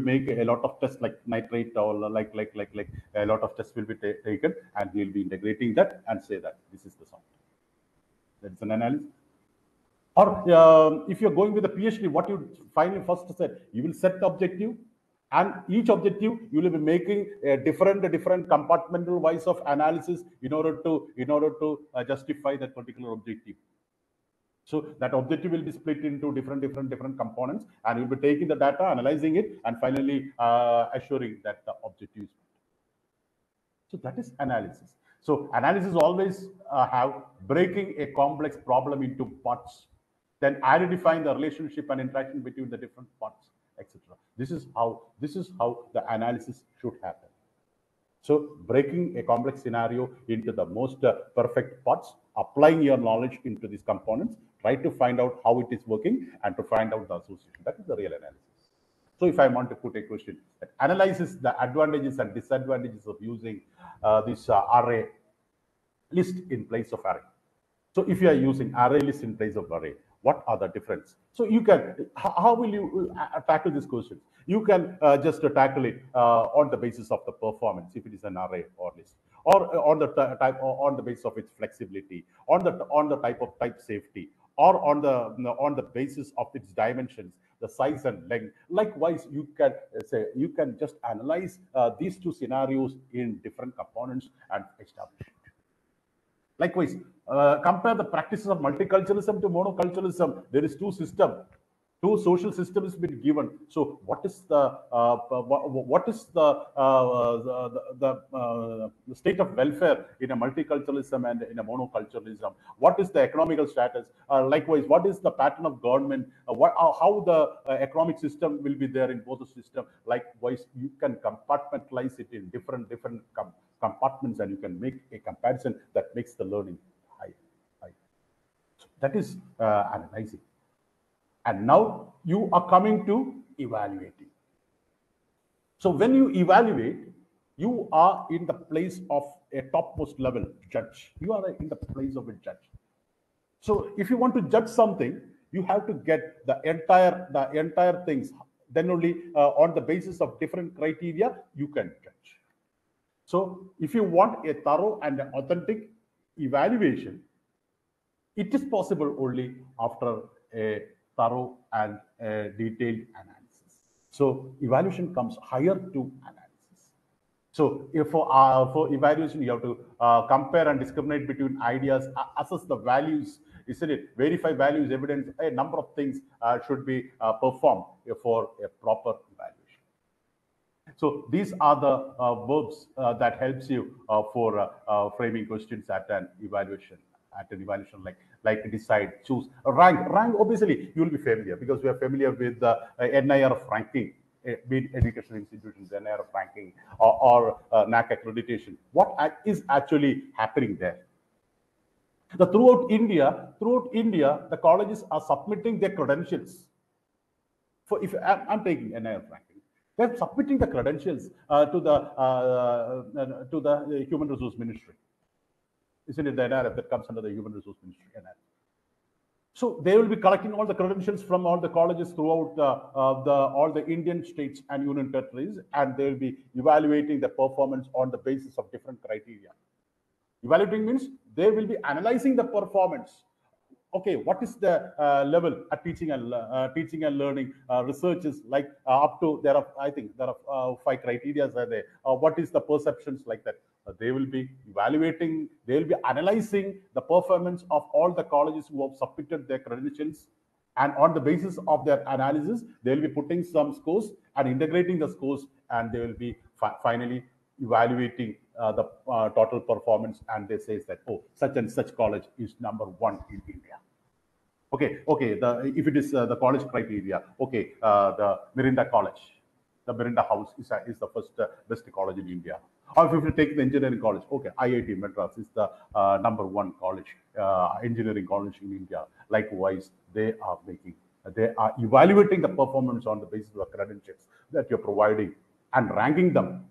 make a lot of tests like nitrate or like a lot of tests will be taken, and he will be integrating that and say that this is the salt. That's an analysis. Or if you're going with a PhD, what you finally first said, you will set the objective, and each objective you will be making a different compartmental wise of analysis in order to justify that particular objective. So that objective will be split into different components, and you'll be taking the data, analyzing it, and finally assuring that the objective is met. So that is analysis. So analysis always have breaking a complex problem into parts, then identifying the relationship and interaction between the different parts, etc. This is how the analysis should happen. So breaking a complex scenario into the most perfect parts, applying your knowledge into these components, try to find out how it is working and to find out the association. That is the real analysis. So if I want to put a question, that analyzes the advantages and disadvantages of using this array list in place of array. So if you are using array list in place of array, what are the difference? So you can, how will you tackle this question? You can just tackle it on the basis of the performance, if it is an array or list, or on the type, or on the basis of its flexibility, on the type safety, or on the basis of its dimensions, the size and length. Likewise, you can say you can just analyze these two scenarios in different components and establish it. Likewise, compare the practices of multiculturalism to monoculturalism. There is two social systems been given. So what is the state of welfare in a multiculturalism and in a monoculturalism? What is the economical status? Likewise, what is the pattern of government? How the economic system will be there in both the system? Likewise, you can compartmentalize it in different compartments, and you can make a comparison that makes the learning high. So that is analyzing. And now you are coming to evaluating. So when you evaluate, you are in the place of a topmost level judge. You are in the place of a judge. So if you want to judge something, you have to get the entire things. Then only on the basis of different criteria, you can judge. So if you want a thorough and authentic evaluation, it is possible only after a thorough and detailed analysis. So evaluation comes higher to analysis. So if for evaluation, you have to compare and discriminate between ideas, assess the values, isn't it? Verify values, evidence, a number of things should be performed for a proper evaluation. So these are the verbs that helps you for framing questions at an evaluation. Like decide, choose, rank. Rank, obviously, you will be familiar because we are familiar with the NIRF ranking, be it educational institutions, NIRF ranking, or NAC accreditation. What is actually happening there? Throughout India, the colleges are submitting their credentials. For if I'm taking NIRF ranking, they're submitting the credentials to the Human Resource Ministry. Isn't it the NRF that comes under the Human Resource Ministry? So they will be collecting all the credentials from all the colleges throughout all the Indian states and union territories, and they will be evaluating the performance on the basis of different criteria. Evaluating means they will be analyzing the performance. Okay, what is the level at teaching and learning researches like up to there are, I think there are 5 criteria are there. What is the perceptions like that? They will be evaluating, they will be analyzing the performance of all the colleges who have submitted their credentials, and on the basis of their analysis, they will be putting some scores and integrating the scores, and they will be finally evaluating the total performance, and they say that, oh, such and such college is number one in India. Okay, if it is the college criteria, okay, the Mirinda College, the Mirinda House is the first best college in India. Or if you take the engineering college, okay, IIT Madras is the number one college, engineering college in India. Likewise, they are evaluating the performance on the basis of the credentials that you're providing and ranking them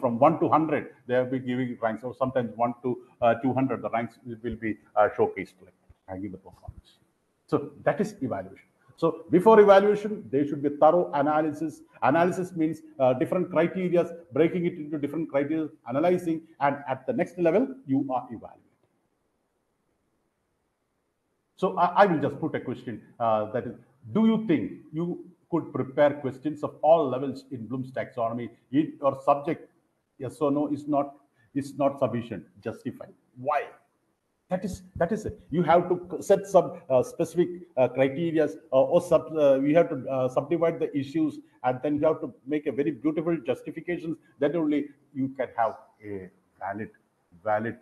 from 1 to 100. They have been giving ranks, or sometimes 1 to 200. The ranks will be showcased, like ranking the performance. So that is evaluation. So before evaluation, there should be thorough analysis. Analysis means different criteria, breaking it into different criteria, analyzing, and at the next level, you are evaluating. So I will just put a question that is, do you think you could prepare questions of all levels in Bloom's taxonomy in your subject? Yes or no is not sufficient. Justify why. That is it. You have to set some specific criteria, we have to subdivide the issues, and then you have to make a very beautiful justifications. Then only you can have a valid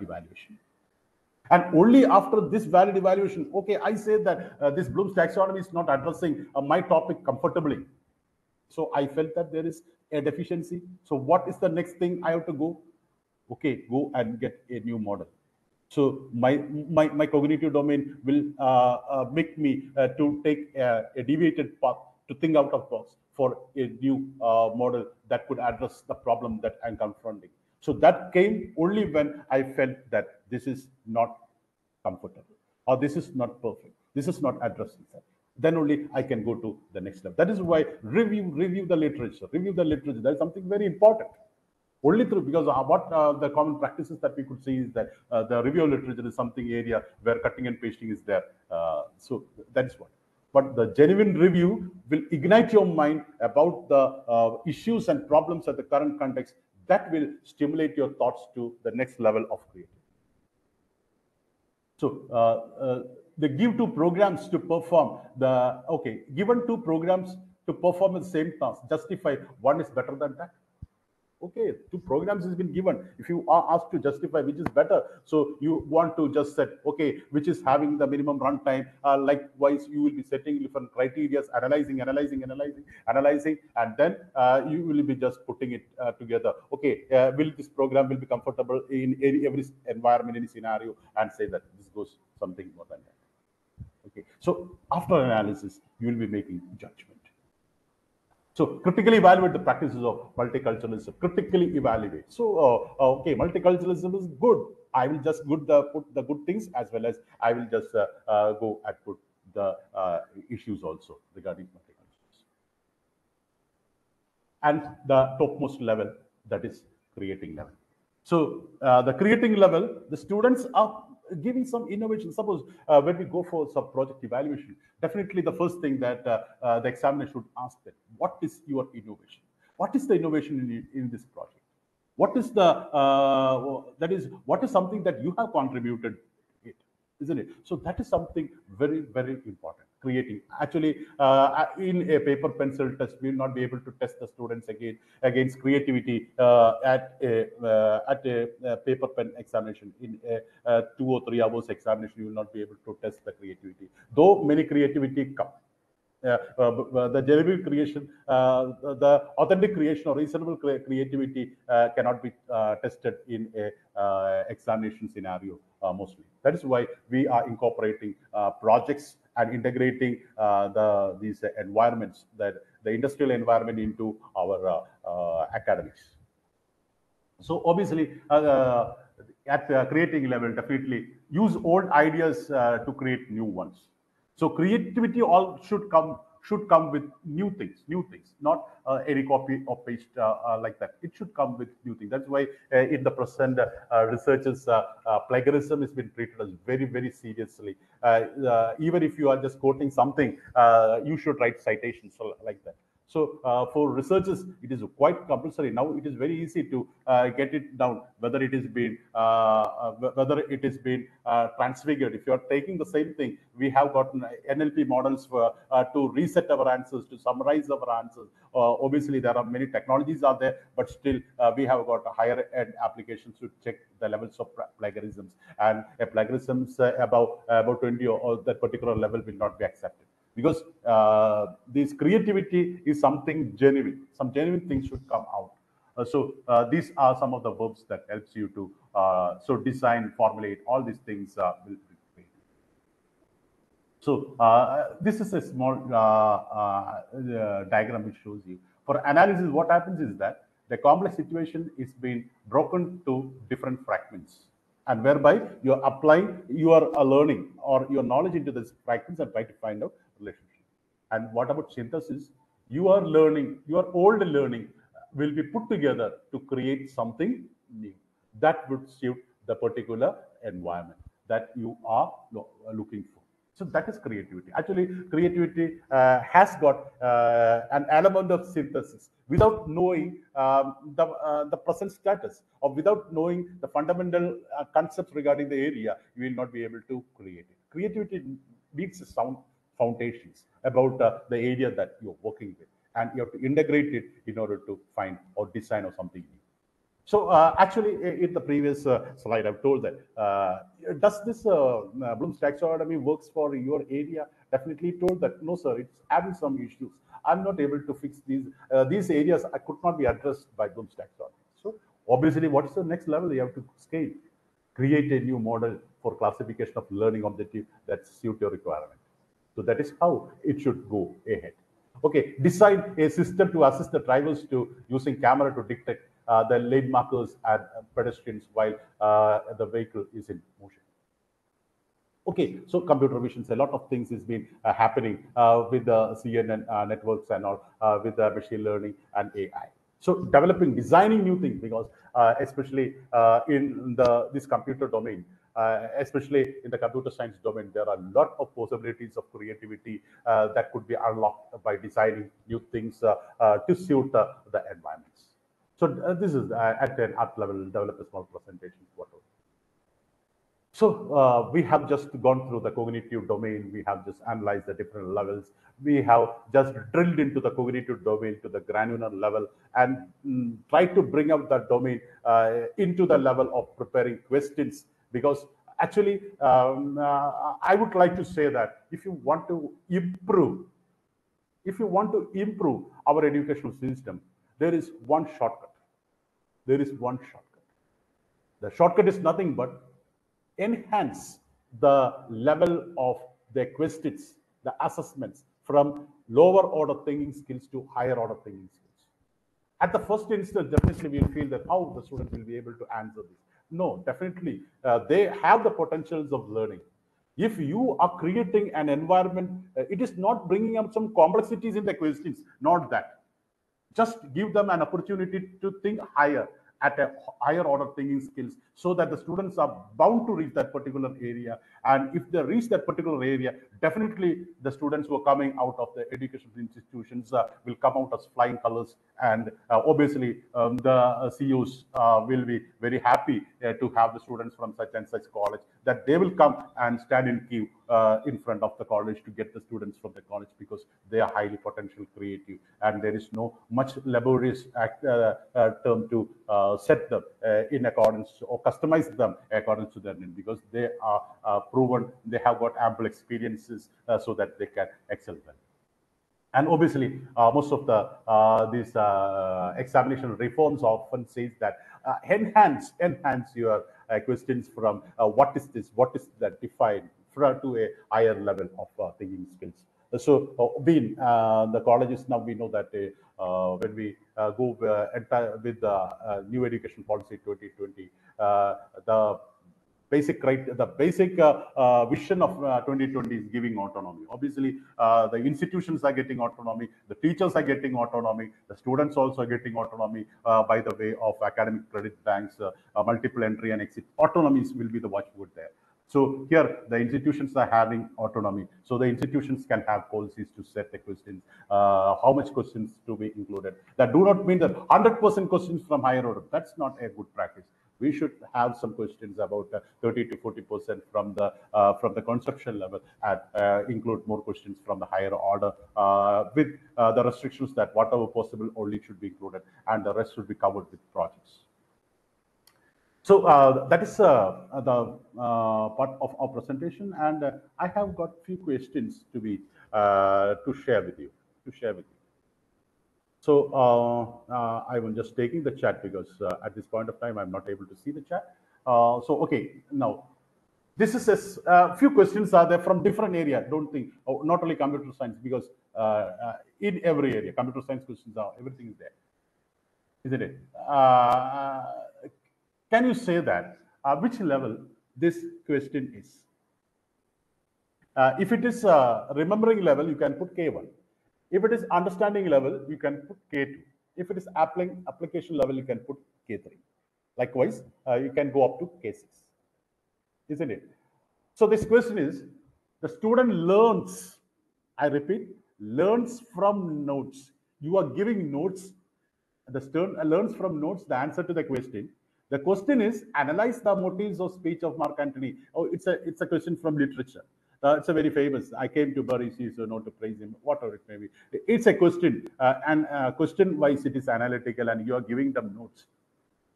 evaluation. And only after this valid evaluation, okay, I say that this Bloom's taxonomy is not addressing my topic comfortably. So I felt that there is a deficiency. So what is the next thing I have to go? Okay, go and get a new model. So my cognitive domain will make me to take a deviated path, to think out of box for a new model that could address the problem that I'm confronting. So that came only when I felt that this is not comfortable, or this is not perfect, this is not addressing that. Then only I can go to the next level. That is why review the literature. Review the literature. That is something very important. Only through, because what the common practices that we could see is that the review literature is something area where cutting and pasting is there. So that's what. But the genuine review will ignite your mind about the issues and problems at the current context. That will stimulate your thoughts to the next level of creativity. So they give two programs to perform the, okay, given two programs to perform the same task, justify one is better than that. Okay, two programs has been given. If you are asked to justify which is better, so you want to just set, okay, which is having the minimum runtime. Likewise, you will be setting different criteria, analyzing, and then you will be just putting it together. Okay, will this program will be comfortable in every environment, any scenario, and say that this goes something more than that. Okay, so after analysis, you will be making judgment. So critically evaluate the practices of multiculturalism. Critically evaluate. So okay, multiculturalism is good. I will just put the good things, as well as I will just go and put the issues also regarding multiculturalism. And the topmost level, that is creating level. So the creating level, the students are giving some innovation. Suppose when we go for some project evaluation, definitely the first thing that the examiner should ask them, what is your innovation? What is the innovation in this project? What is the what is something that you have contributed to it, isn't it? So that is something very, very important. Creating, actually, in a paper pencil test, we will not be able to test the students against creativity at a paper pen examination. In a 2 or 3 hours examination, you will not be able to test the creativity. Though many creativity come, the genuine creation, the authentic creation or reasonable creativity cannot be tested in a examination scenario mostly. That is why we are incorporating projects and integrating these environments, that the industrial environment, into our academics. So obviously, at the creating level, definitely use old ideas to create new ones. So creativity all should come with new things, not any copy or paste like that. It should come with new things. That's why in the present researchers, plagiarism has been treated as very, very seriously. Even if you are just quoting something, you should write citations like that. So for researchers, it is quite compulsory. Now it is very easy to get it down, whether it is been transfigured. If you are taking the same thing, we have gotten NLP models for, to reset our answers, to summarize our answers. Obviously, there are many technologies out there, but still we have got higher ed applications to check the levels of plagiarisms, and plagiarisms above 20 or that particular level will not be accepted. Because this creativity is something genuine. Some genuine things should come out. So these are some of the verbs that helps you to so design, formulate, all these things will be created. So this is a small diagram which shows you. For analysis, what happens is that the complex situation is being broken to different fragments, and whereby you apply your learning or your knowledge into this practice and try to find out relationship. And what about synthesis? Your learning, your old learning will be put together to create something new that would suit the particular environment that you are looking for. So that is creativity. Actually, creativity has got an element of synthesis. Without knowing the present status, or without knowing the fundamental concepts regarding the area, you will not be able to create it. Creativity needs sound foundations about the area that you're working with, and you have to integrate it in order to find or design or something new. So actually, in the previous slide, I've told that does this Bloom's taxonomy works for your area? Definitely told that no, sir, it's having some issues. I'm not able to fix these areas. I could not be addressed by Bloom's taxonomy. So obviously, what is the next level? You have to scale, create a new model for classification of learning objective that suit your requirement. So that is how it should go ahead. Okay, design a system to assist the drivers to using camera to detect the lane markers and pedestrians while the vehicle is in motion. Okay, so computer vision, a lot of things is been happening with the CNN networks and all, with the machine learning and AI. So developing, designing new things, because especially in this computer domain, especially in the computer science domain, there are a lot of possibilities of creativity that could be unlocked by designing new things to suit the environments. So this is at an art level, develop a small presentation, whatever. So we have just gone through the cognitive domain. We have just analyzed the different levels. We have just drilled into the cognitive domain to the granular level and tried to bring up that domain into the level of preparing questions. Because actually, I would like to say that if you want to improve, our educational system, there is one shortcut. The shortcut is nothing but enhance the level of the questions, the assessments, from lower order thinking skills to higher order thinking skills. At the first instance, definitely we'll feel that how the student will be able to answer this. No, definitely they have the potentials of learning. If you are creating an environment, it is not bringing up some complexities in the questions, not that. Just give them an opportunity to think higher, at a higher order thinking skills, so that the students are bound to reach that particular area. And if they reach that particular area, definitely the students who are coming out of the educational institutions will come out as flying colors. And obviously, the COs will be very happy to have the students from such and such college, that they will come and stand in queue in front of the college to get the students from the college, because they are highly potential creative, and there is no much laborious term to set them in accordance or customize them according to their need, because they are proven, they have got ample experiences so that they can excel well. And obviously, most of the these examination reforms often says that enhance your questions from what is this, what is that, defined to a higher level of thinking skills. So being the colleges, now we know that when we go with the new education policy 2020, the basic vision of 2020 is giving autonomy. Obviously, the institutions are getting autonomy, the teachers are getting autonomy, the students also are getting autonomy by the way of academic credit banks, multiple entry and exit. Autonomies will be the watchword there. So here, the institutions are having autonomy. So the institutions can have policies to set the questions, how much questions to be included. That do not mean that 100% questions from higher order. That's not a good practice. We should have some questions about 30 to 40% from the conceptual level, and include more questions from the higher order with the restrictions that whatever possible only should be included, and the rest should be covered with projects. So that is the part of our presentation, and I have got few questions to be to share with you. So I am just taking the chat because at this point of time I'm not able to see the chat. So okay, now this is a few questions are there from different area. Don't think not only computer science, because in every area computer science questions are everything is there, isn't it? Can you say that which level this question is? If it is remembering level, you can put K1. If it is understanding level, you can put K2. If it is application level, you can put K3. Likewise, you can go up to K6, isn't it? So this question is, the student learns, I repeat, learns from notes. You are giving notes. The student learns from notes, the answer to the question. The question is, analyze the motives of speech of Mark Antony. Oh, it's a question from literature. It's a very famous. I came to bury Caesar, not to praise him. Whatever it may be, it's a question, and question-wise, it is analytical, and you are giving them notes.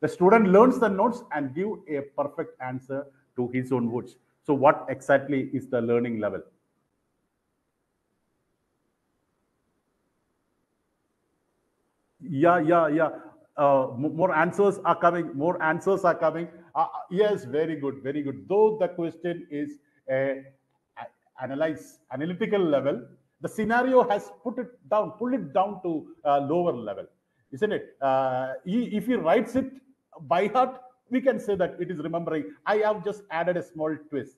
The student learns the notes and give a perfect answer to his own words. So, what exactly is the learning level? Yeah. More answers are coming. Yes, very good, very good. Though the question is analytical level, the scenario has pulled it down to lower level, isn't it? If he writes it by heart, we can say that it is remembering. I have just added a small twist.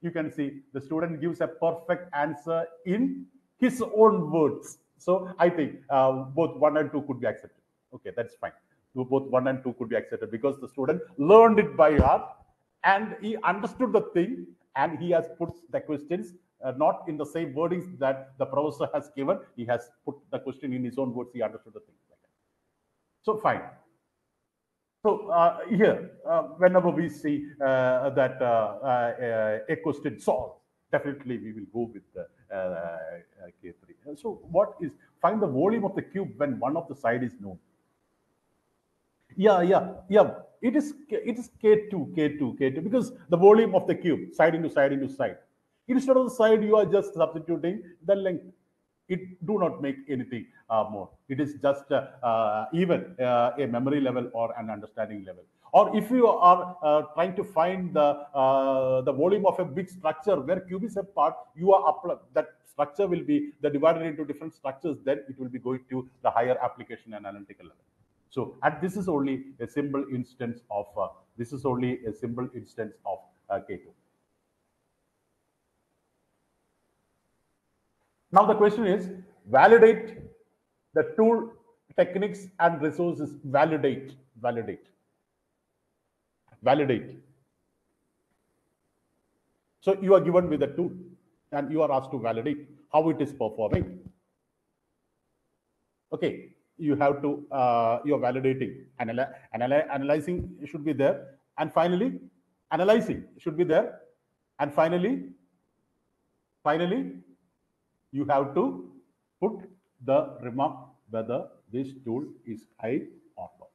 You can see the student gives a perfect answer in his own words. So I think both 1 and 2 could be accepted. Okay, that's fine. Both 1 and 2 could be accepted because the student learned it by heart and he understood the thing, and he has put the questions not in the same wordings that the professor has given. He has put the question in his own words. He understood the thing. So fine. So here, whenever we see that a question solved, definitely we will go with the K3. So what is, find the volume of the cube when one of the side is known. Yeah. It is K2, because the volume of the cube, side into side into side. Instead of the side, you are just substituting the length. It do not make anything more. It is just even a memory level or an understanding level. Or if you are trying to find the volume of a big structure where cube is a part, you are that structure will be divided into different structures. Then it will be going to the higher application and analytical level. So, and this is only a simple instance of K2. Now the question is, validate the tool, techniques, and resources. Validate. So you are given with a tool, and you are asked to validate how it is performing. Okay. You have to, you're validating, analyzing should be there. And finally, analyzing should be there. And finally, you have to put the remark whether this tool is high or low.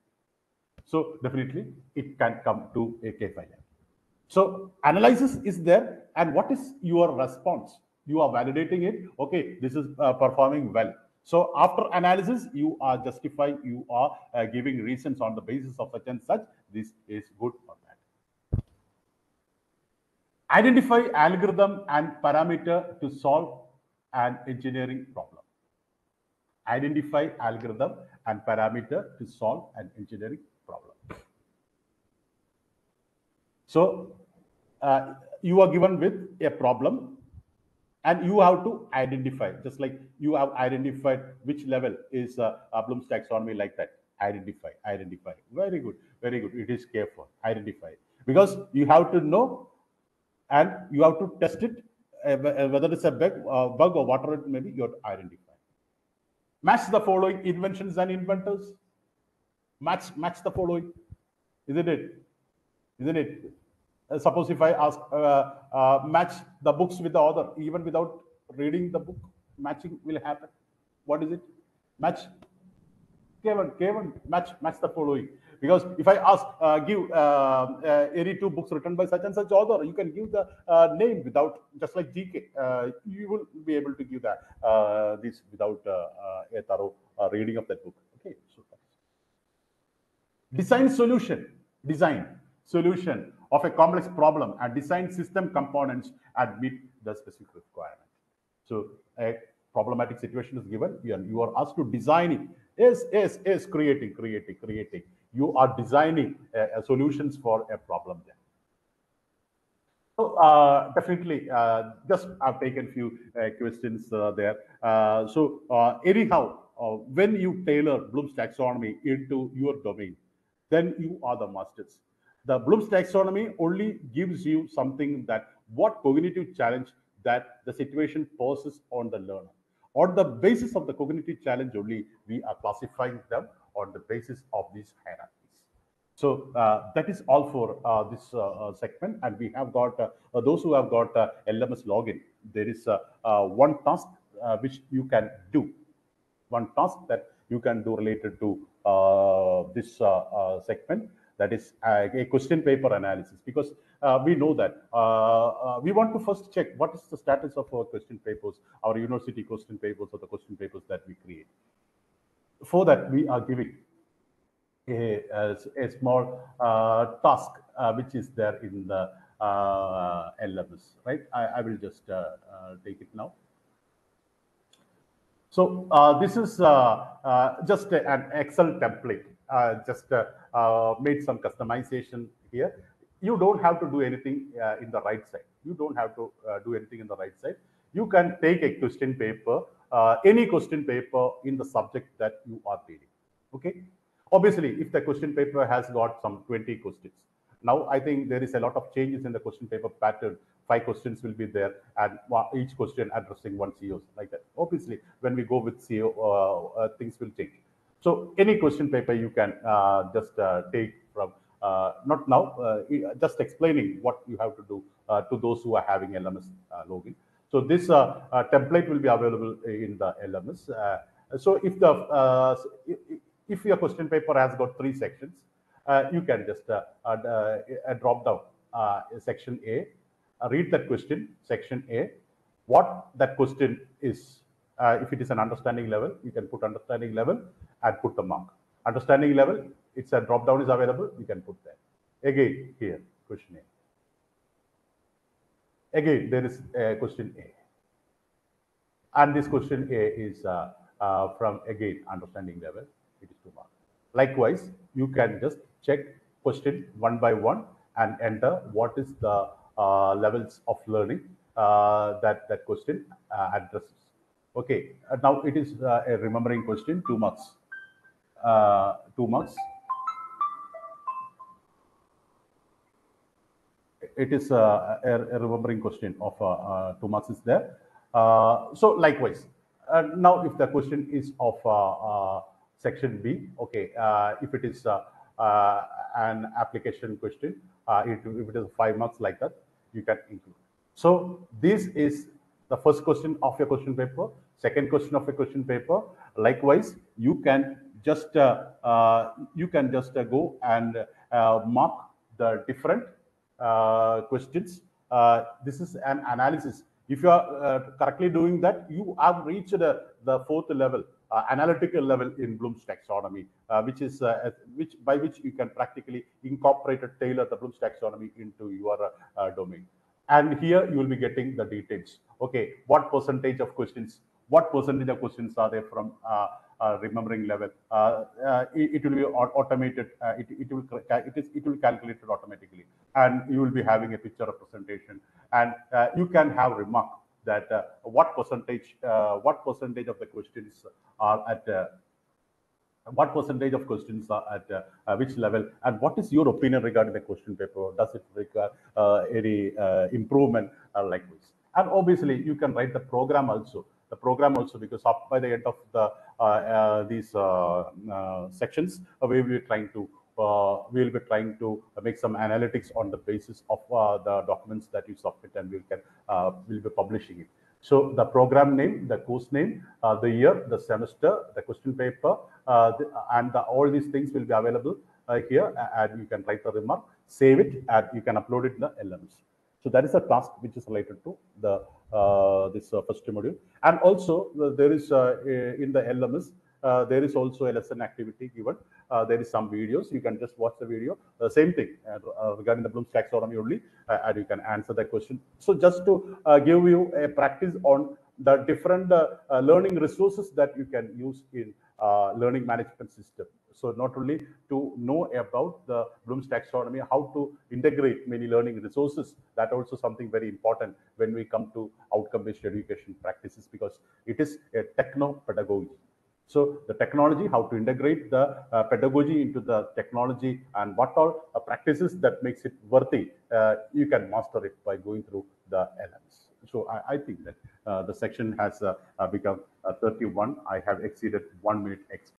So definitely it can come to a K5. So analysis is there. And what is your response? You are validating it. Okay, this is performing well. So after analysis, you are justifying, you are giving reasons on the basis of such and such. This is good or bad. Identify algorithm and parameter to solve an engineering problem. Identify algorithm and parameter to solve an engineering problem. So you are given with a problem. And you have to identify, just like you have identified which level is Bloom's taxonomy, like that. Identify. Very good. It is careful. Identify. Because you have to know and you have to test it, whether it's a bug or whatever it may be, you have to identify. Match the following inventions and inventors. Match the following, isn't it? Suppose if I ask, match the books with the author, even without reading the book, matching will happen. What is it? Match. Kevin, match the following. Because if I ask, give any two books written by such and such author, you can give the name without, just like GK. You will be able to give that this without a thorough reading of that book. Okay. So, design solution of a complex problem and design system components that meet the specific requirement. So a problematic situation is given and you are asked to design it. Yes, creating. You are designing solutions for a problem there. So definitely, just I've taken few questions there. Anyhow, when you tailor Bloom's taxonomy into your domain, then you are the masters. The Bloom's taxonomy only gives you something that what cognitive challenge that the situation poses on the learner. On the basis of the cognitive challenge only, we are classifying them on the basis of these hierarchies. So that is all for this segment. And we have got, those who have got LMS login, there is one task which you can do. One task that you can do related to this segment, that is a question paper analysis, because we know that we want to first check what is the status of our question papers, our university question papers or the question papers that we create. For that, we are giving a small task which is there in the LMS, right? I will just take it now. So this is just an Excel template. Just made some customization here. You don't have to do anything in the right side. You can take a question paper, any question paper in the subject that you are dealing. Okay. Obviously, if the question paper has got some 20 questions. Now, I think there is a lot of changes in the question paper pattern. 5 questions will be there and each question addressing one CO, like that. Obviously, when we go with CO, things will change. So any question paper you can just take from, not now, just explaining what you have to do to those who are having LMS login. So this template will be available in the LMS. So if your question paper has got 3 sections, you can just drop down section A, read that question, section A, what that question is. If it is an understanding level, you can put understanding level and put the mark. Understanding level, it's a drop down is available, you can put that. Again, here, question A. Again, there is a question A. And this question A is from, again, understanding level, it is 2 marks. Likewise, you can just check question one by one and enter what is the levels of learning that question addresses. Okay, now it is a remembering question, 2 marks. 2 marks. It is a remembering question of 2 marks is there. So likewise, now if the question is of section B, okay, if it is an application question, if it is 5 marks like that, you can include. So this is the first question of your question paper, second question of your question paper. Likewise, you can just go and mark the different questions. This is an analysis. If you are correctly doing that, you have reached the 4th level, analytical level in Bloom's taxonomy, which by which you can practically incorporate or tailor the Bloom's taxonomy into your domain. And here you will be getting the details. Okay, what percentage of questions are there from remembering level? It will be automated. It will calculate it automatically, and you will be having a picture representation. And you can have remark that what percentage of the questions are at what percentage of questions are at which level, and what is your opinion regarding the question paper? Does it require any improvement or likewise? And obviously, you can write the program also. The program also, because up by the end of the these sections, we will be trying to make some analytics on the basis of the documents that you submit, and we can we'll be publishing it. So the program name, the course name, the year, the semester, the question paper, all these things will be available here, and you can write the remark, save it, and you can upload it in the LMS. So that is a task which is related to the this first module. And also there is in the LMS, there is also a lesson activity given. There is some videos. You can just watch the video. Same thing regarding the Bloom's taxonomy only, and you can answer that question. So just to give you a practice on the different learning resources that you can use in learning management system. So not only to know about the Bloom's taxonomy, how to integrate many learning resources, that also something very important when we come to outcome-based education practices, because it is a techno-pedagogy. So the technology, how to integrate the pedagogy into the technology, and what all practices that makes it worthy, you can master it by going through the LMS. So I think that the section has become 31. I have exceeded 1 minute extra.